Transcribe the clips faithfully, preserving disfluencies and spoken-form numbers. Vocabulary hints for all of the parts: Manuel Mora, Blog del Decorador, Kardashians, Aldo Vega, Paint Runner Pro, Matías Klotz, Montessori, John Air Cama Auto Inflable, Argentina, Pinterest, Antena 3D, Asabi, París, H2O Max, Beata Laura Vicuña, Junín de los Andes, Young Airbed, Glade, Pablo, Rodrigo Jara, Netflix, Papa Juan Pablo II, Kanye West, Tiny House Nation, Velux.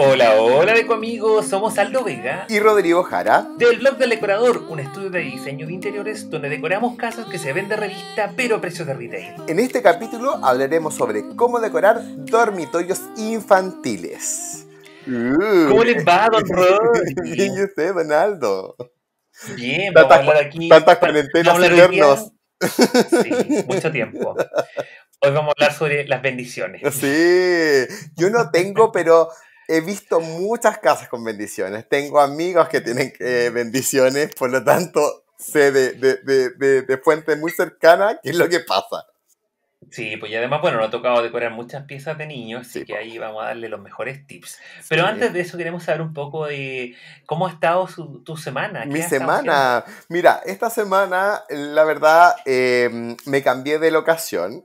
Hola, hola deco amigos, somos Aldo Vega y Rodrigo Jara del Blog del Decorador, un estudio de diseño de interiores donde decoramos casas que se venden revista pero a precios de retail. En este capítulo hablaremos sobre cómo decorar dormitorios infantiles. ¿Cómo les va, don Rod? Bien, yo sé, don Aldo. Bien, vamos tantas, a hablar aquí. Tantas cuarentenas eternos. Sí, mucho tiempo. Hoy vamos a hablar sobre las bendiciones. Sí, yo no tengo, pero... he visto muchas casas con bendiciones. Tengo amigos que tienen eh, bendiciones, por lo tanto, sé de, de, de, de, de fuente muy cercana qué es lo que pasa. Sí, pues y además, bueno, nos ha tocado decorar muchas piezas de niños, así sí, que pues. Ahí vamos a darle los mejores tips. Pero sí. Antes de eso queremos saber un poco de cómo ha estado su, tu semana. Mi semana. Mira, esta semana, la verdad, eh, me cambié de locación.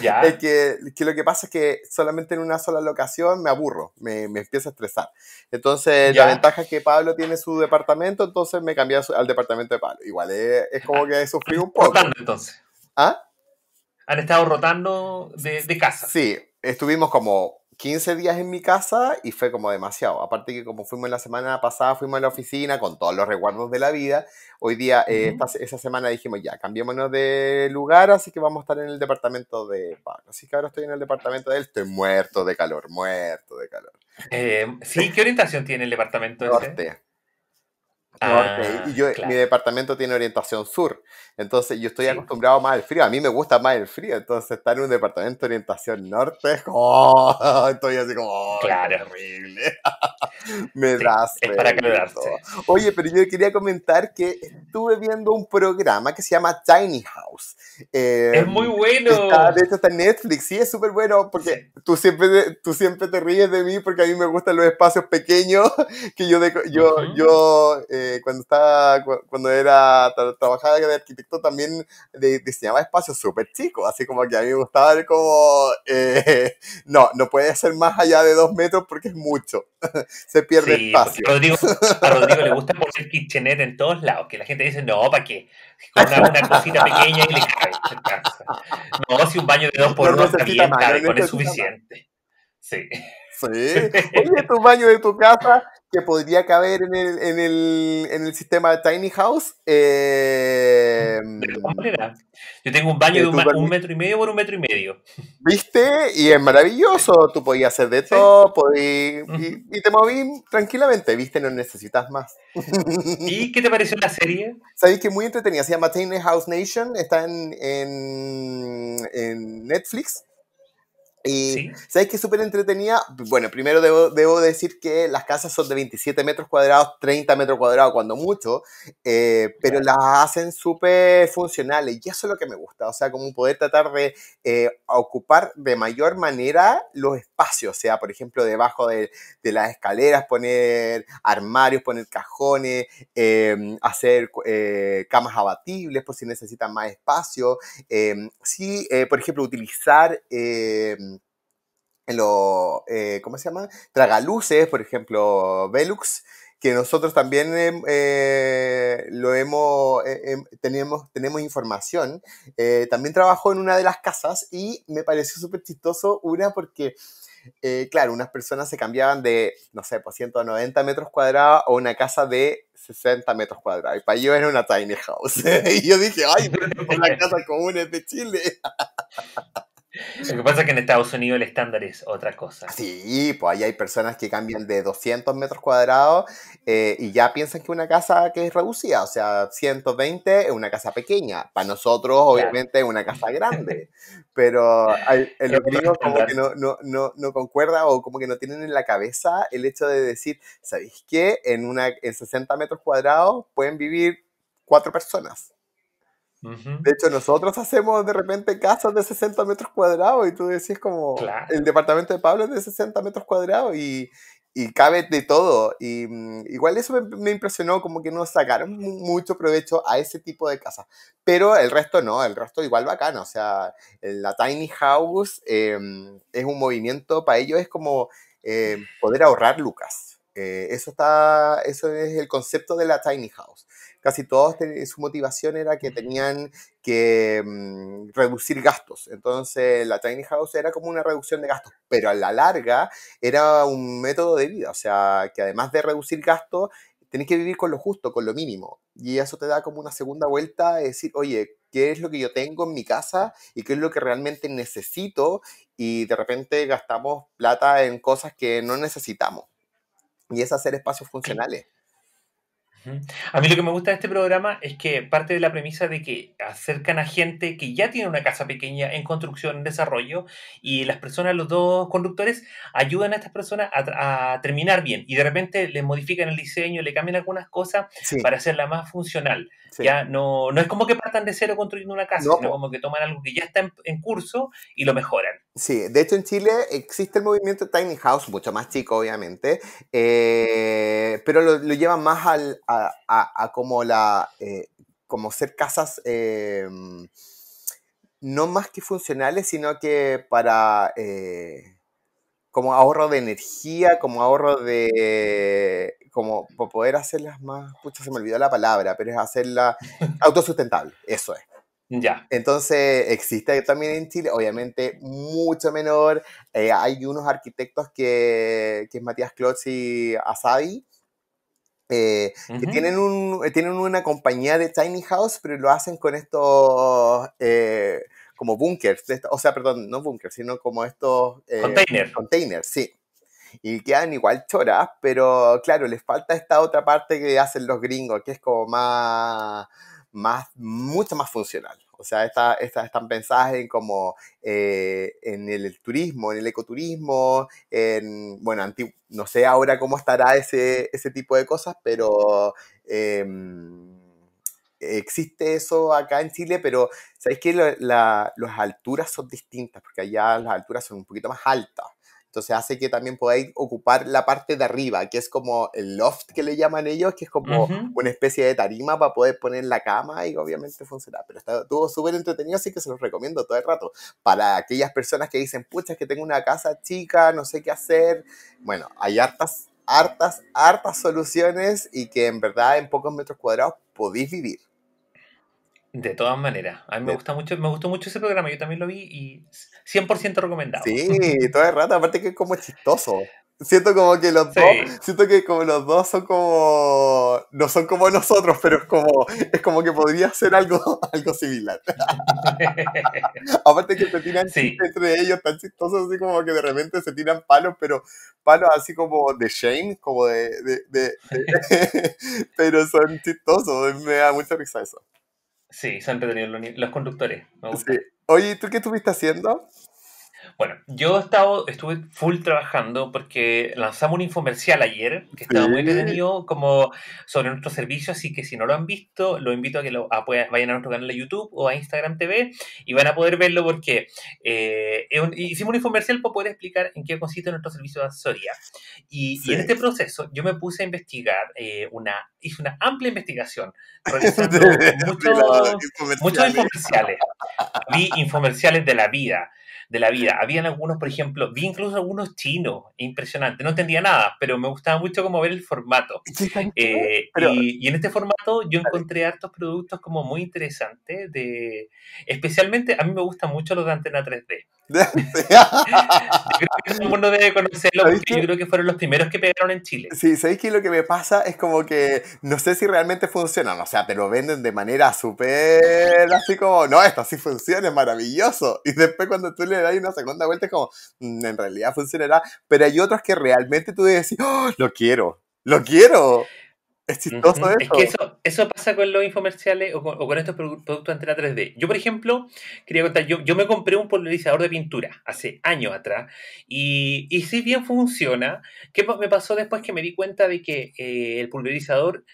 Ya. Es que, que lo que pasa es que solamente en una sola locación me aburro, me, me empiezo a estresar. Entonces, ya. La ventaja es que Pablo tiene su departamento, entonces me cambié al departamento de Pablo. Igual es, es como que he sufrido un poco. Rotando, entonces. ¿Ah? Han estado rotando de, de casa. Sí, estuvimos como quince días en mi casa y fue como demasiado. Aparte que como fuimos la semana pasada, fuimos a la oficina con todos los resguardos de la vida. Hoy día, eh, uh-huh. esta, esa semana dijimos ya, cambiémonos de lugar, así que vamos a estar en el departamento de Pablo. Así que ahora estoy en el departamento de él, estoy muerto de calor, muerto de calor. Eh, sí, ¿qué orientación tiene el departamento? Norte. Ese? Ah, y yo, claro. Mi departamento tiene orientación sur, entonces yo estoy sí. acostumbrado más al frío, a mí me gusta más el frío, entonces estar en un departamento de orientación norte es oh, estoy así como, oh, claro. Horrible. Me sí, das es para aclararse. Oye, pero yo quería comentar que estuve viendo un programa que se llama Tiny House. Eh, es muy bueno. Está, de hecho está en Netflix, sí, es súper bueno, porque sí. tú, siempre, tú siempre te ríes de mí porque a mí me gustan los espacios pequeños que yo, de, yo, uh-huh. yo eh, cuando, estaba, cuando era tra, trabajaba de arquitecto también de, diseñaba espacios súper chicos, así como que a mí me gustaba ver como, eh, no, no puede ser más allá de dos metros porque es mucho. Se pierde sí, espacio. Rodrigo, a Rodrigo le gusta poner kitchenette en todos lados, que la gente dice, no, ¿para qué? Con una, una cosita pequeña y le cabe. No, si un baño de dos por no, uno está bien, más, cabe, no con es suficiente. Más. Sí. Sí. Oye, tu baño de tu casa, que podría caber en el, en el, en el sistema de Tiny House. Eh, ¿De cómo era? Yo tengo un baño de un, baño? un metro y medio por un metro y medio. ¿Viste? Y es maravilloso. Tú podías hacer de sí. todo podías, y, y te moví tranquilamente. ¿Viste? No necesitas más. ¿Y qué te pareció la serie? Sabéis que muy entretenida. Se llama Tiny House Nation. Está en, en, en Netflix. Y ¿sí? ¿Sabes qué es súper entretenida? Bueno, primero debo, debo decir que las casas son de veintisiete metros cuadrados, treinta metros cuadrados cuando mucho, eh, pero claro. Las hacen súper funcionales y eso es lo que me gusta, o sea, como poder tratar de eh, ocupar de mayor manera los espacios, o sea, por ejemplo, debajo de, de las escaleras poner armarios, poner cajones, eh, hacer eh, camas abatibles por si necesitan más espacio, eh, sí, eh, por ejemplo, utilizar... Eh, en los, eh, ¿cómo se llama? Tragaluces, por ejemplo, Velux, que nosotros también eh, eh, lo hemos, eh, eh, tenemos, tenemos información. Eh, también trabajo en una de las casas y me pareció súper chistoso una porque, eh, claro, unas personas se cambiaban de, no sé, por ciento noventa metros cuadrados a una casa de sesenta metros cuadrados. Y para ellos era una tiny house. Y yo dije, ay, pero por la casa común es de Chile. Lo que pasa es que en Estados Unidos el estándar es otra cosa. Sí, pues ahí hay personas que cambian de doscientos metros cuadrados eh, y ya piensan que una casa que es reducida, o sea, ciento veinte es una casa pequeña. Para nosotros, obviamente, es una casa grande. Pero hay, en los gringos como que no, no, no, no concuerda o como que no tienen en la cabeza el hecho de decir, ¿sabéis qué? En, una, en sesenta metros cuadrados pueden vivir cuatro personas. De hecho, nosotros hacemos de repente casas de sesenta metros cuadrados y tú decís como, claro. El departamento de Pablo es de sesenta metros cuadrados y, y cabe de todo. Y, igual eso me, me impresionó, como que no sacaron mucho provecho a ese tipo de casas. Pero el resto no, el resto igual bacano. O sea, la Tiny House eh, es un movimiento, para ellos es como eh, poder ahorrar lucas. Eh, eso está, eso es el concepto de la Tiny House. Casi todos, su motivación era que tenían que mmm, reducir gastos. Entonces, la Tiny House era como una reducción de gastos, pero a la larga era un método de vida. O sea, que además de reducir gastos, tenés que vivir con lo justo, con lo mínimo. Y eso te da como una segunda vuelta de decir, oye, ¿qué es lo que yo tengo en mi casa y qué es lo que realmente necesito? Y de repente gastamos plata en cosas que no necesitamos. Y es hacer espacios funcionales. A mí lo que me gusta de este programa es que parte de la premisa de que acercan a gente que ya tiene una casa pequeña en construcción, en desarrollo, y las personas, los dos conductores, ayudan a estas personas a, a terminar bien, y de repente le modifican el diseño, le cambian algunas cosas, sí, para hacerla más funcional. Sí. Ya no, no es como que partan de cero construyendo una casa, no, sino como que toman algo que ya está en, en curso y lo mejoran. Sí, de hecho en Chile existe el movimiento Tiny House, mucho más chico obviamente, eh, pero lo, lo llevan más al, a, a, a como la eh, como ser casas eh, no más que funcionales, sino que para eh, como ahorro de energía, como ahorro de como poder hacerlas más, pucha se me olvidó la palabra, pero es hacerla autosustentable, eso es. Ya. Entonces existe también en Chile, obviamente mucho menor, eh, hay unos arquitectos que, que es Matías Klotz y Asabi, eh, uh-huh, que tienen, un, tienen una compañía de Tiny House, pero lo hacen con estos eh, como bunkers, o sea, perdón, no bunkers, sino como estos eh, containers, containers, sí. Y quedan igual choras, pero claro, les falta esta otra parte que hacen los gringos, que es como más... más, mucho más funcional. O sea, estas esta, están pensadas en como eh, en el turismo, en el ecoturismo, en, bueno, anti, no sé ahora cómo estará ese, ese tipo de cosas, pero eh, existe eso acá en Chile, pero ¿sabéis que la, la, las alturas son distintas? Porque allá las alturas son un poquito más altas. Entonces hace que también podáis ocupar la parte de arriba, que es como el loft que le llaman ellos, que es como uh-huh, una especie de tarima para poder poner la cama y obviamente funcionar. Pero estuvo súper entretenido, así que se los recomiendo todo el rato. Para aquellas personas que dicen, pucha, es que tengo una casa chica, no sé qué hacer. Bueno, hay hartas, hartas, hartas soluciones y que en verdad en pocos metros cuadrados podéis vivir. De todas maneras, a mí me gusta mucho, me gustó mucho ese programa, yo también lo vi y cien por ciento recomendado. Sí, todo el rato, aparte que es como chistoso. Siento como que los sí. dos, siento que como los dos son como, no son como nosotros, pero es como, es como que podría ser algo, algo similar. Aparte que se tiran sí. chistes entre ellos tan chistosos, así como que de repente se tiran palos, pero palos así como de shame, como de, de, de, de pero son chistosos, me da mucha risa eso. Sí, son entretenidos los conductores. Me gusta. Sí. Oye, ¿tú qué estuviste haciendo? Bueno, yo he estado, estuve full trabajando porque lanzamos un infomercial ayer que estaba sí. muy entretenido como sobre nuestro servicio, así que si no lo han visto, los invito a que lo, a, vayan a nuestro canal de YouTube o a Instagram T V y van a poder verlo porque eh, hicimos un infomercial para poder explicar en qué consiste nuestro servicio de asesoría. Y, sí. y en este proceso yo me puse a investigar, eh, una hice una amplia investigación realizando muchos, infomerciales. muchos infomerciales. Vi infomerciales de la vida. de la vida. Habían algunos, por ejemplo, vi incluso algunos chinos, impresionante. No entendía nada, pero me gustaba mucho como ver el formato. Eh, pero, y, y en este formato yo encontré hartos productos como muy interesantes. De, especialmente, a mí me gustan mucho los de Antena tres D. Yo creo que todo el mundo debe conocerlo porque yo creo que fueron los primeros que pegaron en Chile. Sí, ¿sabéis que lo que me pasa es como que no sé si realmente funcionan? O sea, te lo venden de manera súper así como, no, esto sí funciona, es maravilloso. Y después cuando tú le das una segunda vuelta es como, mmm, en realidad funcionará. Pero hay otros que realmente tú debes decir, ¡oh, lo quiero! ¡Lo quiero! Es chistoso eso. Es que eso, eso pasa con los infomerciales o con, o con estos productos de Antena tres D. Yo, por ejemplo, quería contar, yo, yo me compré un polarizador de pintura hace años atrás y, y si bien funciona, ¿qué me pasó después? Que me di cuenta de que eh, el pulverizador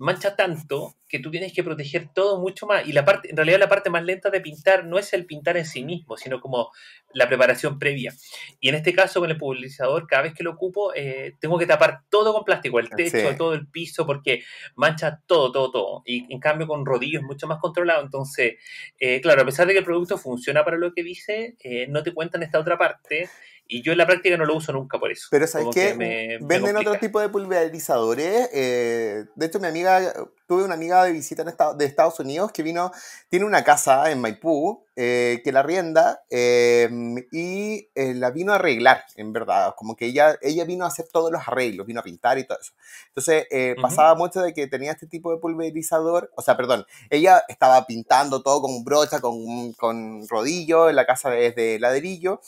mancha tanto que tú tienes que proteger todo mucho más, y la parte, en realidad la parte más lenta de pintar no es el pintar en sí mismo, sino como la preparación previa, y en este caso con el pulverizador cada vez que lo ocupo eh, tengo que tapar todo con plástico, el techo, sí. todo el piso, porque mancha todo, todo, todo, y en cambio con rodillos es mucho más controlado, entonces eh, claro, a pesar de que el producto funciona para lo que dice, eh, no te cuentan esta otra parte. Y yo en la práctica no lo uso nunca por eso. Pero ¿sabes qué? Me, Venden me otro tipo de pulverizadores. Eh, de hecho, mi amiga, tuve una amiga de visita en esta, de Estados Unidos que vino, tiene una casa en Maipú, eh, que la arrienda, eh, y eh, la vino a arreglar, en verdad. Como que ella, ella vino a hacer todos los arreglos, vino a pintar y todo eso. Entonces, eh, uh-huh. pasaba mucho de que tenía este tipo de pulverizador, o sea, perdón, ella estaba pintando todo con brocha, con, con rodillo, en la casa es de ladrillo.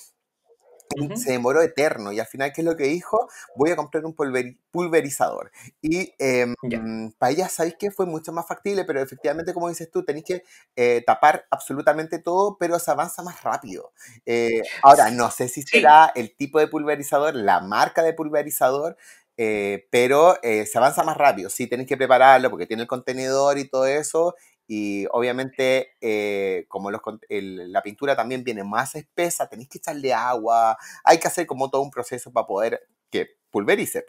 Uh-huh. Se demoró eterno y al final, ¿qué es lo que dijo? Voy a comprar un pulveri- pulverizador. Y eh, yeah. para ella, ¿sabéis qué? Fue mucho más factible, pero efectivamente, como dices tú, tenéis que eh, tapar absolutamente todo, pero se avanza más rápido. Eh, ahora, no sé si será sí. el tipo de pulverizador, la marca de pulverizador, eh, pero eh, se avanza más rápido. Sí, tenéis que prepararlo porque tiene el contenedor y todo eso. Y obviamente, eh, como los, el, la pintura también viene más espesa, tenéis que echarle agua, hay que hacer como todo un proceso para poder que pulverice.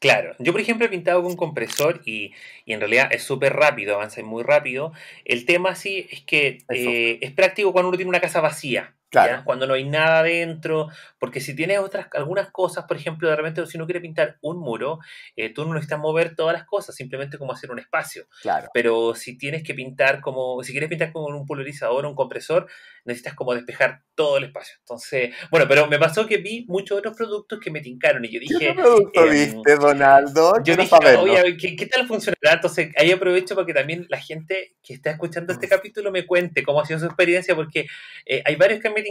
Claro, yo por ejemplo he pintado con compresor y, y en realidad es súper rápido, avanza muy rápido. El tema sí es que eh, es práctico cuando uno tiene una casa vacía. Claro. ¿Ya? Cuando no hay nada dentro, porque si tienes otras, algunas cosas, por ejemplo, de repente si uno quiere pintar un muro, eh, tú no necesitas mover todas las cosas, simplemente como hacer un espacio. Claro. Pero si tienes que pintar como, si quieres pintar con un pulverizador o un compresor, necesitas como despejar todo el espacio. Entonces, bueno, pero me pasó que vi muchos otros productos que me tincaron y yo dije... ¿Qué producto eh, viste, Donaldo? Yo dije, oye, ¿qué, ¿qué tal funcionará? Entonces, ahí aprovecho para que también la gente que está escuchando este capítulo me cuente cómo ha sido su experiencia, porque eh, hay varios que me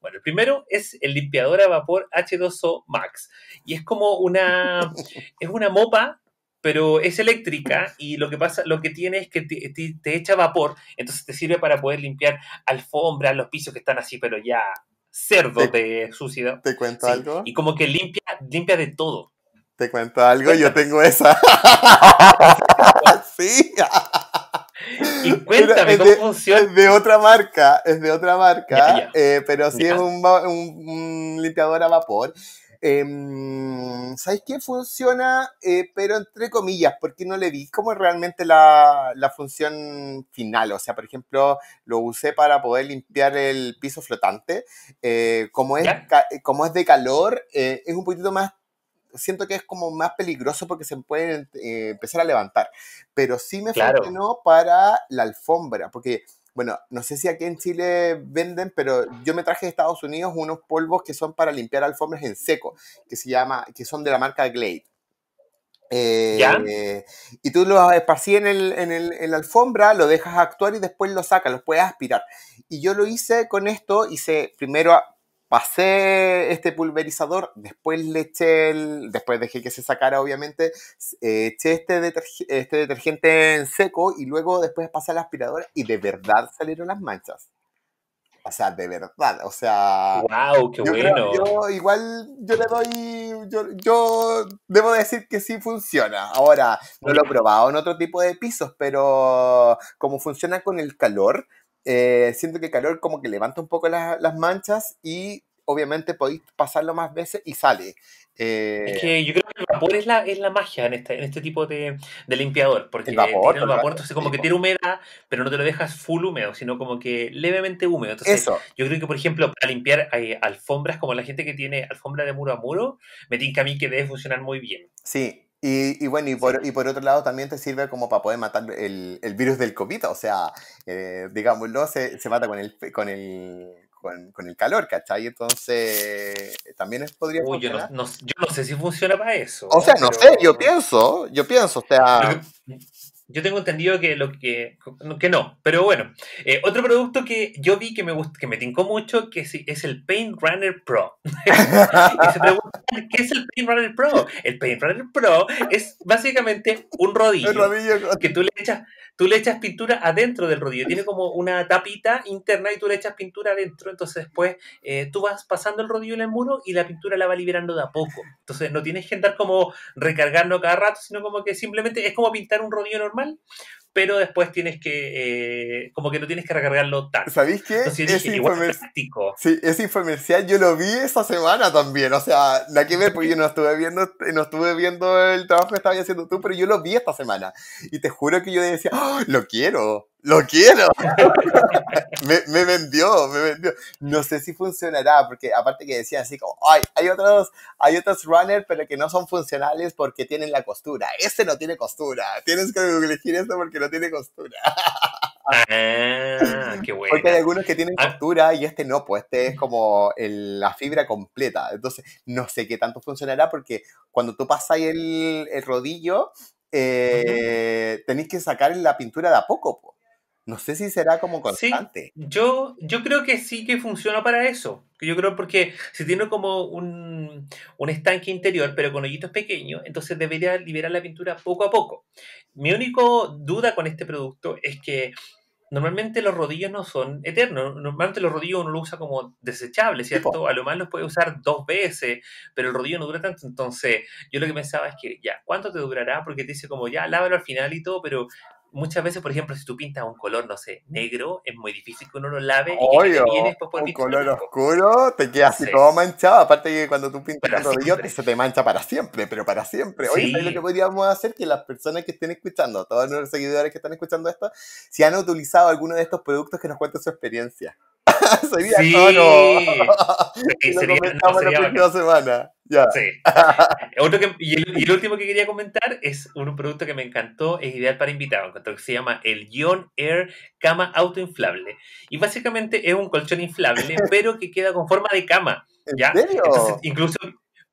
Bueno, el primero es el limpiador a vapor H dos O Max y es como una es una mopa, pero es eléctrica y lo que pasa, lo que tiene es que te, te, te echa vapor, entonces te sirve para poder limpiar alfombras, los pisos que están así, pero ya cerdo de suciedad. ¿Te cuento sí, algo? Y como que limpia, limpia de todo. ¿Te cuento algo? Yo tengo esa. Sí. Y cuéntame cómo de, funciona. Es de otra marca, es de otra marca, yeah, yeah. Eh, pero sí yeah. es un, un, un limpiador a vapor. Eh, ¿Sabes qué? Funciona, eh, pero entre comillas, porque no le vi como realmente la, la función final. O sea, por ejemplo, lo usé para poder limpiar el piso flotante. Eh, como, es, yeah. ca, como es de calor, eh, es un poquito más... Siento que es como más peligroso porque se pueden eh, empezar a levantar. Pero sí me claro. funcionó para la alfombra. Porque, bueno, no sé si aquí en Chile venden, pero yo me traje de Estados Unidos unos polvos que son para limpiar alfombras en seco, que se llama, que son de la marca Glade. Eh, ¿Ya? Eh, y tú los esparcí en, el, en, el, en la alfombra, lo dejas actuar y después lo sacas, los puedes aspirar. Y yo lo hice con esto, hice primero... A, pasé este pulverizador, después le eché el, después dejé que se sacara obviamente, eh, eché este, deterg- este detergente en seco y luego después pasé a la aspiradora y de verdad salieron las manchas. O sea, de verdad, o sea... ¡Wow, qué yo bueno! Creo, yo igual, yo le doy... Yo, yo debo decir que sí funciona. Ahora, no lo he probado en otro tipo de pisos, pero como funciona con el calor... Eh, siento que el calor como que levanta un poco la, las manchas y obviamente podéis pasarlo más veces y sale. Eh... Es que yo creo que el vapor es la, es la magia en este, en este tipo de, de limpiador, porque el vapor, tiene el vapor, entonces como que tiene humedad, pero no te lo dejas full húmedo, sino como que levemente húmedo. Entonces, eso. Yo creo que, por ejemplo, para limpiar eh, alfombras, como la gente que tiene alfombra de muro a muro, me tinca a mí que debe funcionar muy bien. Sí. Y, y bueno, y por, y por otro lado también te sirve como para poder matar el, el virus del COVID, o sea, eh, digámoslo, se, se mata con el con el, con, con el calor, ¿cachai? Entonces, también podría Uy, funcionar. Yo no, no, yo no sé si funciona para eso. O sea, no pero... sé, yo pienso, yo pienso, o sea... Yo tengo entendido que lo que, que no, pero bueno. Eh, otro producto que yo vi que me gustó, que me tincó mucho, que es, es el Paint Runner Pro. Y se preguntan, ¿qué es el Paint Runner Pro? El Paint Runner Pro es básicamente un rodillo, rodillo. que tú le echas, tú le echas pintura adentro del rodillo. Tiene como una tapita interna y tú le echas pintura adentro. Entonces después eh, tú vas pasando el rodillo en el muro y la pintura la va liberando de a poco. Entonces no tienes que andar como recargando cada rato, sino como que simplemente es como pintar un rodillo normal. Pero después tienes que eh, como que no tienes que recargarlo tanto. ¿Sabéis qué? Entonces, es dije, infomer... sí, ese infomercial yo lo vi esa semana también, o sea, nada que ver porque yo no estuve viendo no estuve viendo el trabajo que estabas haciendo tú, pero yo lo vi esta semana y te juro que yo decía, ¡oh, lo quiero! Lo quiero. me, me vendió, me vendió. No sé si funcionará, porque aparte que decía así como, ay, hay otros, hay otros runners, pero que no son funcionales porque tienen la costura. Este no tiene costura. Tienes que elegir esto porque no tiene costura. Ah, qué bueno. Porque hay algunos que tienen costura y este no, pues este es como el, la fibra completa. Entonces, no sé qué tanto funcionará porque cuando tú pasas ahí el, el rodillo, eh, tenéis que sacar la pintura de a poco, pues. No sé si será como constante. Sí, yo, yo creo que sí que funciona para eso. Yo creo porque si tiene como un, un estanque interior, pero con hoyitos pequeños, entonces debería liberar la pintura poco a poco. Mi única duda con este producto es que normalmente los rodillos no son eternos. Normalmente los rodillos uno los usa como desechables, ¿cierto? ¿Tipo? A lo más los puede usar dos veces, pero el rodillo no dura tanto. Entonces, yo lo que pensaba es que ya, ¿cuánto te durará? Porque te dice como ya, lávalo al final y todo, pero muchas veces, por ejemplo, si tú pintas un color, no sé, negro, es muy difícil que uno lo lave. Obvio, y que viene después un color oscuro te queda así sí. todo manchado. Aparte que cuando tú pintas un rodillo, se te mancha para siempre, pero para siempre. Sí. Oye, ¿sabes lo que podríamos hacer? Que las personas que estén escuchando, todos los seguidores que están escuchando esto, si han utilizado alguno de estos productos, que nos cuenten su experiencia. Sería sí. no. Sí, sería, no, sería la próxima semana. Yeah. Sí. Otro que, y, el, y el último que quería comentar es un producto que me encantó, es ideal para invitados, que se llama el John Air Cama Auto Inflable. Y básicamente es un colchón inflable, pero que queda con forma de cama. ¿Ya? ¿En serio? Entonces, incluso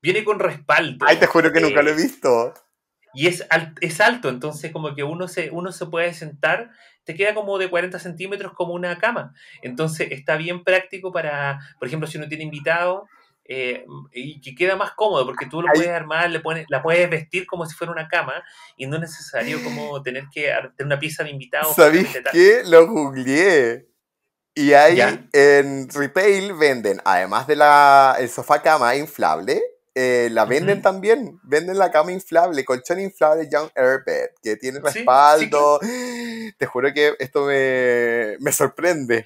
viene con respaldo. Ay, te juro que eh, nunca lo he visto. Y es, es alto, entonces como que uno se, uno se puede sentar, te queda como de cuarenta centímetros como una cama. Entonces está bien práctico para, por ejemplo, si uno tiene invitado, eh, y que queda más cómodo porque tú lo puedes armar, le pones, la puedes vestir como si fuera una cama y no es necesario como tener que tener una pieza de invitado. ¿Sabéis qué? Lo googleé. Y ahí ¿Ya? en retail venden, además de la, el sofá cama inflable, Eh, la venden uh-huh. también, venden la cama inflable, colchón inflable Young Airbed, que tiene respaldo. Sí, sí que... Te juro que esto me, me sorprende.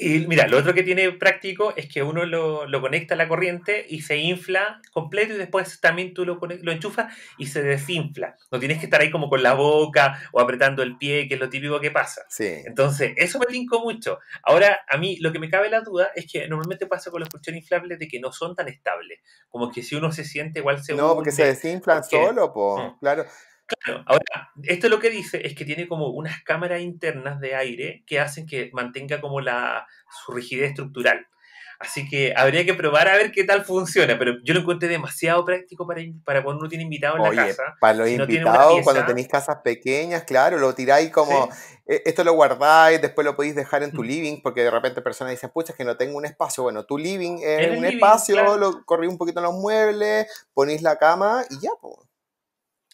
Y mira, lo otro que tiene práctico es que uno lo, lo conecta a la corriente y se infla completo y después también tú lo, lo enchufas y se desinfla. No tienes que estar ahí como con la boca o apretando el pie, que es lo típico que pasa. Sí. Entonces, eso me tincó mucho. Ahora, a mí lo que me cabe la duda es que normalmente pasa con los colchones inflables de que no son tan estables. Como que si uno se siente igual se No, porque se desinflan porque... solo, po. Mm. Claro. Claro, ahora, esto lo que dice es que tiene como unas cámaras internas de aire que hacen que mantenga como la, su rigidez estructural. Así que habría que probar a ver qué tal funciona, pero yo lo encontré demasiado práctico para, para cuando uno tiene invitado en Oye, la casa. Para los si invitados, no pieza, cuando tenéis casas pequeñas, claro, lo tiráis como... ¿Sí? Esto lo guardáis, después lo podéis dejar en tu living, porque de repente personas dicen, pucha, es que no tengo un espacio. Bueno, tu living es en un living, espacio, claro. Lo corrís un poquito en los muebles, ponéis la cama y ya, pues.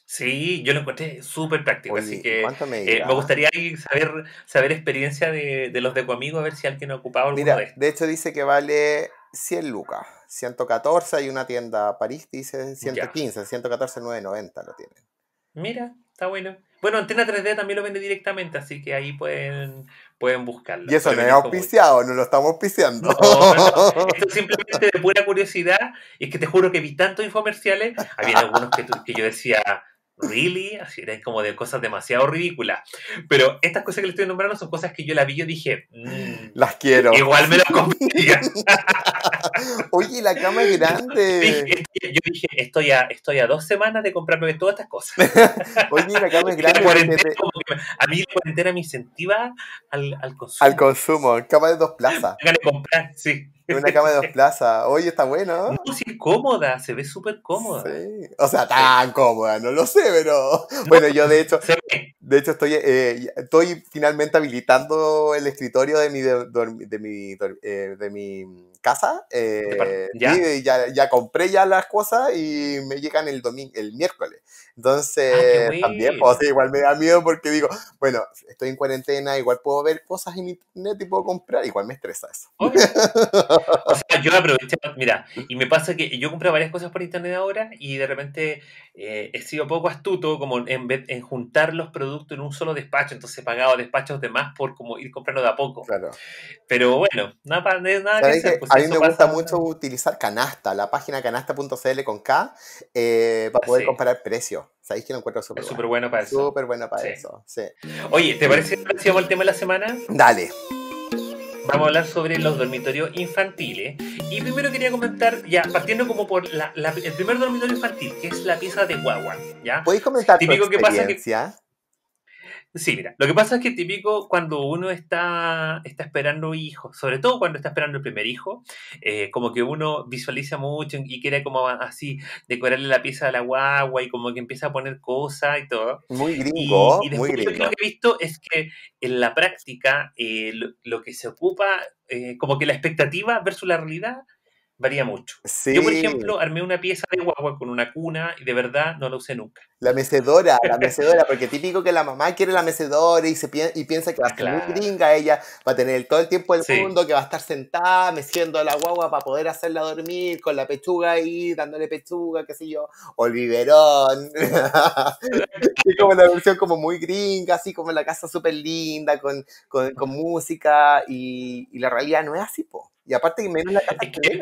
Sí, yo lo encontré súper práctico, Oye, así que me, eh, me gustaría saber, saber experiencia de, de los decoamigos, a ver si alguien ha ocupado alguno Mira, de estos. De hecho dice que vale cien lucas, ciento catorce, hay una tienda París, dice ciento quince, ya. ciento catorce, novecientos noventa lo tienen. Mira, está bueno. Bueno, Antena tres D también lo vende directamente, así que ahí pueden, pueden buscarlo. Y eso no es auspiciado, mucho. No lo estamos auspiciando. No, no, esto simplemente de pura curiosidad, y es que te juro que vi tantos infomerciales, había algunos que, que yo decía... Really, así eran como de cosas demasiado ridículas. Pero estas cosas que le estoy nombrando son cosas que yo las vi y yo dije, mmm, las quiero. Igual me las compraría. Oye, la cama es grande. Yo, yo dije, estoy a, estoy a dos semanas de comprarme todas estas cosas. Oye, la cama es grande. La cuarentena, te... como que a mí la cuarentena me incentiva al, al consumo. Al consumo, cama de dos plazas. Me gané comprar, sí. Una cama de dos plazas. Oye, está bueno. No, sí, es cómoda. Se ve súper cómoda. Sí. O sea, tan sí. cómoda. No lo sé, pero... No, bueno, yo de hecho... De hecho, estoy, eh, estoy finalmente habilitando el escritorio de mi, de, de mi, de, de mi casa. Eh, ¿Ya? Y ya, ya compré ya las cosas y me llegan el domingo, el miércoles. Entonces, ah, también, pues, igual me da miedo porque digo, bueno, estoy en cuarentena, igual puedo ver cosas en internet y puedo comprar, igual me estresa eso. Okay. O sea, yo aproveché, mira, y me pasa que yo compré varias cosas por internet ahora y de repente eh, he sido poco astuto como en, vez, en juntar los productos en un solo despacho, entonces he pagado despachos de más por como ir comprando de a poco. Claro. Pero bueno, nada, nada que hacer. Pues A mí me gusta mucho utilizar Canasta, la página canasta punto c l con K, eh, para poder sí. comparar precios. Sabéis que lo encuentro súper bueno. Súper bueno para eso. Súper bueno para sí. eso, sí. Oye, ¿te parece que hacemos el tema de la semana? Dale. Vamos a hablar sobre los dormitorios infantiles. Y primero quería comentar, ya, partiendo como por la, la, el primer dormitorio infantil, que es la pieza de guagua, ¿ya? ¿Podéis comentar tu experiencia? Sí, mira, lo que pasa es que típico cuando uno está, está esperando hijos, sobre todo cuando está esperando el primer hijo, eh, como que uno visualiza mucho y quiere como así decorarle la pieza a la guagua y como que empieza a poner cosas y todo. Muy gringo, y, y muy gringo. Lo que lo he visto es que en la práctica eh, lo, lo que se ocupa, eh, como que la expectativa versus la realidad varía mucho. Sí. Yo, por ejemplo, armé una pieza de guagua con una cuna y de verdad no la usé nunca. La mecedora, la mecedora, porque típico que la mamá quiere la mecedora y, se pi y piensa que va a ser muy gringa ella, va a tener todo el tiempo del sí. mundo, que va a estar sentada meciendo a la guagua para poder hacerla dormir con la pechuga ahí, dándole pechuga, qué sé yo, o el biberón. Es como la versión como muy gringa, así como en la casa súper linda, con, con, con música y, y la realidad no es así, po. Y aparte que menos la casa es que,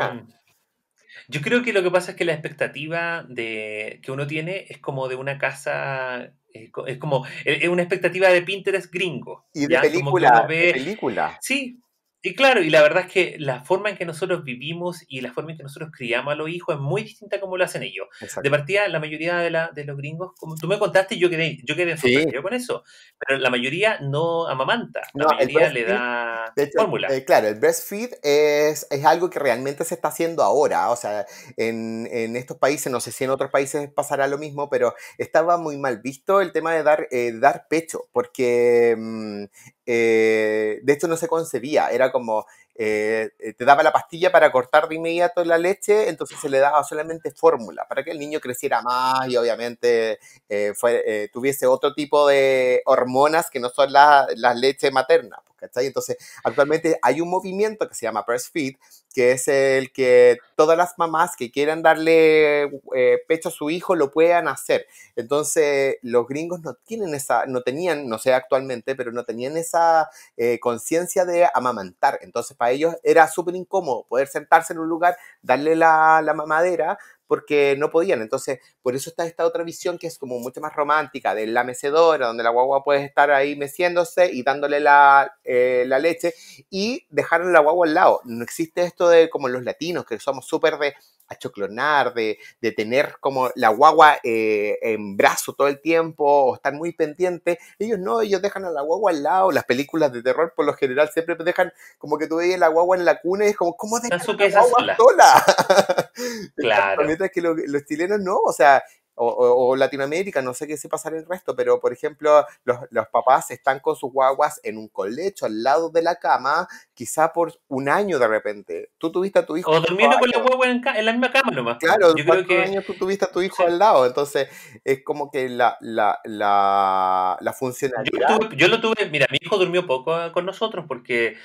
yo creo que lo que pasa es que la expectativa de, que uno tiene es como de una casa, es como es una expectativa de Pinterest gringo. Y de ¿ya? película, ve, de película. Sí, y claro, y la verdad es que la forma en que nosotros vivimos y la forma en que nosotros criamos a los hijos es muy distinta como lo hacen ellos. Exacto. De partida, la mayoría de, la, de los gringos, como tú me contaste, yo quedé, yo quedé sí. con eso, pero la mayoría no amamanta, la no, mayoría le da fórmula. Eh, claro, el breastfeed es, es algo que realmente se está haciendo ahora, o sea, en, en estos países, no sé si en otros países pasará lo mismo, pero estaba muy mal visto el tema de dar, eh, dar pecho, porque mmm, Eh, de hecho no se concebía, era como eh, te daba la pastilla para cortar de inmediato la leche, entonces se le daba solamente fórmula para que el niño creciera más y obviamente eh, fue, eh, tuviese otro tipo de hormonas que no son las la leche materna, ¿cachai? Entonces actualmente hay un movimiento que se llama breastfeed, que es el que todas las mamás que quieran darle eh, pecho a su hijo lo puedan hacer. Entonces, los gringos no tienen esa, no tenían, no sé actualmente, pero no tenían esa eh, conciencia de amamantar. Entonces, para ellos era súper incómodo poder sentarse en un lugar, darle la, la mamadera, porque no podían. Entonces, por eso está esta otra visión que es como mucho más romántica, de la mecedora, donde la guagua puede estar ahí meciéndose y dándole la, eh, la leche y dejar a la guagua al lado. No existe esto de como los latinos, que somos súper de achoclonar, de, de tener como la guagua eh, en brazo todo el tiempo o estar muy pendiente. Ellos no, ellos dejan a la guagua al lado. Las películas de terror por lo general siempre dejan como que tú veías la guagua en la cuna y es como, ¿cómo dejas la guagua sola? sola? Claro. Mientras que los, los chilenos no, o sea, o, o, o Latinoamérica, no sé qué se pasará el resto, pero por ejemplo, los, los papás están con sus guaguas en un colecho al lado de la cama, quizá por un año de repente. Tú tuviste a tu hijo. O durmiendo con la guagua en, en la misma cama nomás. Claro, yo creo que años tú tuviste a tu hijo sí. al lado, entonces es como que la, la, la, la funcionalidad. Yo, tuve, yo lo tuve, mira, mi hijo durmió poco con nosotros porque.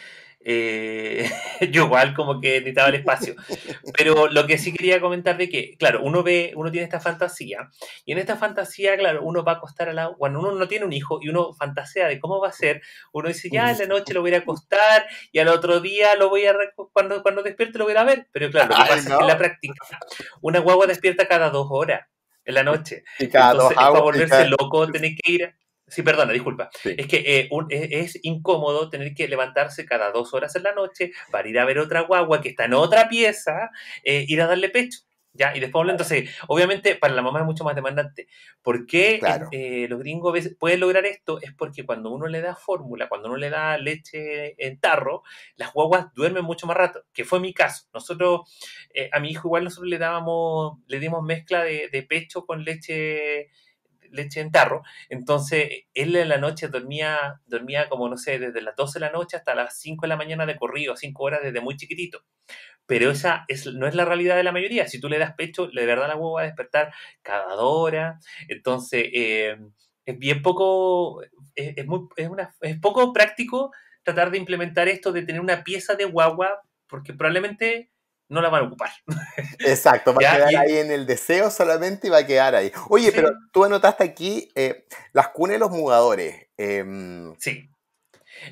Eh, yo igual como que necesitaba el espacio, pero lo que sí quería comentar de que, claro, uno ve, uno tiene esta fantasía, y en esta fantasía, claro, uno va a acostar al lado, cuando uno no tiene un hijo y uno fantasea de cómo va a ser, uno dice, ya en la noche lo voy a acostar y al otro día lo voy a, cuando, cuando despierte lo voy a ver, pero claro, lo que pasa no. es que en la práctica, una guagua despierta cada dos horas en la noche, y cada entonces dos hours, para volverse cada... loco, tenés que ir... Sí, perdona, disculpa. Sí. Es que eh, un, es, es incómodo tener que levantarse cada dos horas en la noche para ir a ver otra guagua que está en otra pieza, eh, ir a darle pecho. ¿Ya? Y después, entonces, obviamente para la mamá es mucho más demandante. ¿Por qué claro. eh, los gringos pueden lograr esto? Es porque cuando uno le da fórmula, cuando uno le da leche en tarro, las guaguas duermen mucho más rato, que fue mi caso. Nosotros, eh, a mi hijo igual nosotros le dábamos, le dimos mezcla de, de pecho con leche... leche en tarro, entonces él en la noche dormía, dormía como no sé, desde las doce de la noche hasta las cinco de la mañana de corrido, cinco horas desde muy chiquitito, pero esa es, no es la realidad de la mayoría. Si tú le das pecho, de verdad la huevo va a despertar cada hora, entonces eh, es bien poco es, es, muy, es, una, es poco práctico tratar de implementar esto de tener una pieza de guagua, porque probablemente no la van a ocupar. Exacto, va ya, a quedar y... ahí en el deseo solamente y va a quedar ahí. Oye, sí. pero tú anotaste aquí eh, las cunas y los mudadores. Eh, sí.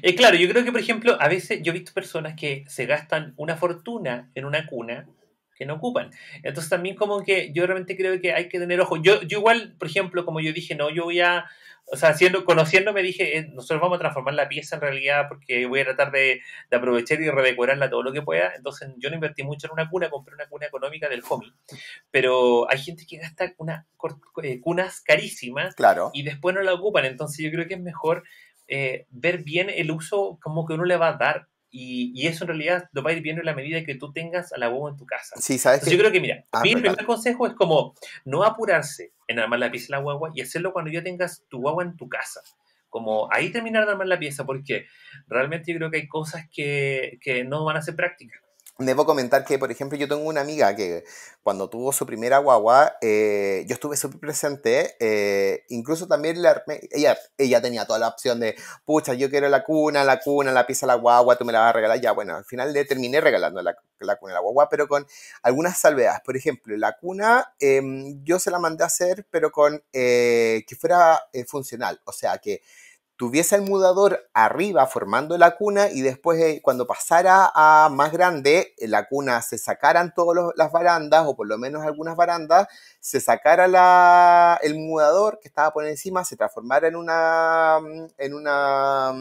Eh, claro, yo creo que, por ejemplo, a veces yo he visto personas que se gastan una fortuna en una cuna que no ocupan. Entonces también como que yo realmente creo que hay que tener ojo. Yo, yo igual, por ejemplo, como yo dije, no, yo voy a... O sea, siendo, conociéndome dije, eh, nosotros vamos a transformar la pieza en realidad porque voy a tratar de, de aprovechar y redecorarla todo lo que pueda. Entonces yo no invertí mucho en una cuna, compré una cuna económica del homie. Pero hay gente que gasta una, eh, cunas carísimas, claro, y después no la ocupan. Entonces yo creo que es mejor eh, ver bien el uso como que uno le va a dar. Y, y eso en realidad lo va a ir viendo en la medida que tú tengas a la huevo en tu casa. Sí, ¿sabes? Entonces, que... yo creo que, mira, ah, mi verdad. primer consejo es como no apurarse en armar la pieza de la guagua y hacerlo cuando ya tengas tu guagua en tu casa. Como ahí terminar de armar la pieza, porque realmente yo creo que hay cosas que, que no van a ser prácticas. Debo comentar que, por ejemplo, yo tengo una amiga que cuando tuvo su primera guagua, eh, yo estuve súper presente, eh, incluso también le armé, ella, ella tenía toda la opción de, pucha, yo quiero la cuna, la cuna, la pieza, la guagua, tú me la vas a regalar, ya, bueno, al final le terminé regalando la, la cuna, la guagua, pero con algunas salvedades. Por ejemplo, la cuna eh, yo se la mandé a hacer, pero con eh, que fuera eh, funcional, o sea, que tuviese el mudador arriba formando la cuna y después eh, cuando pasara a más grande, la cuna se sacaran todas las barandas o por lo menos algunas barandas, se sacara la, el mudador que estaba por encima, se transformara en una... en una...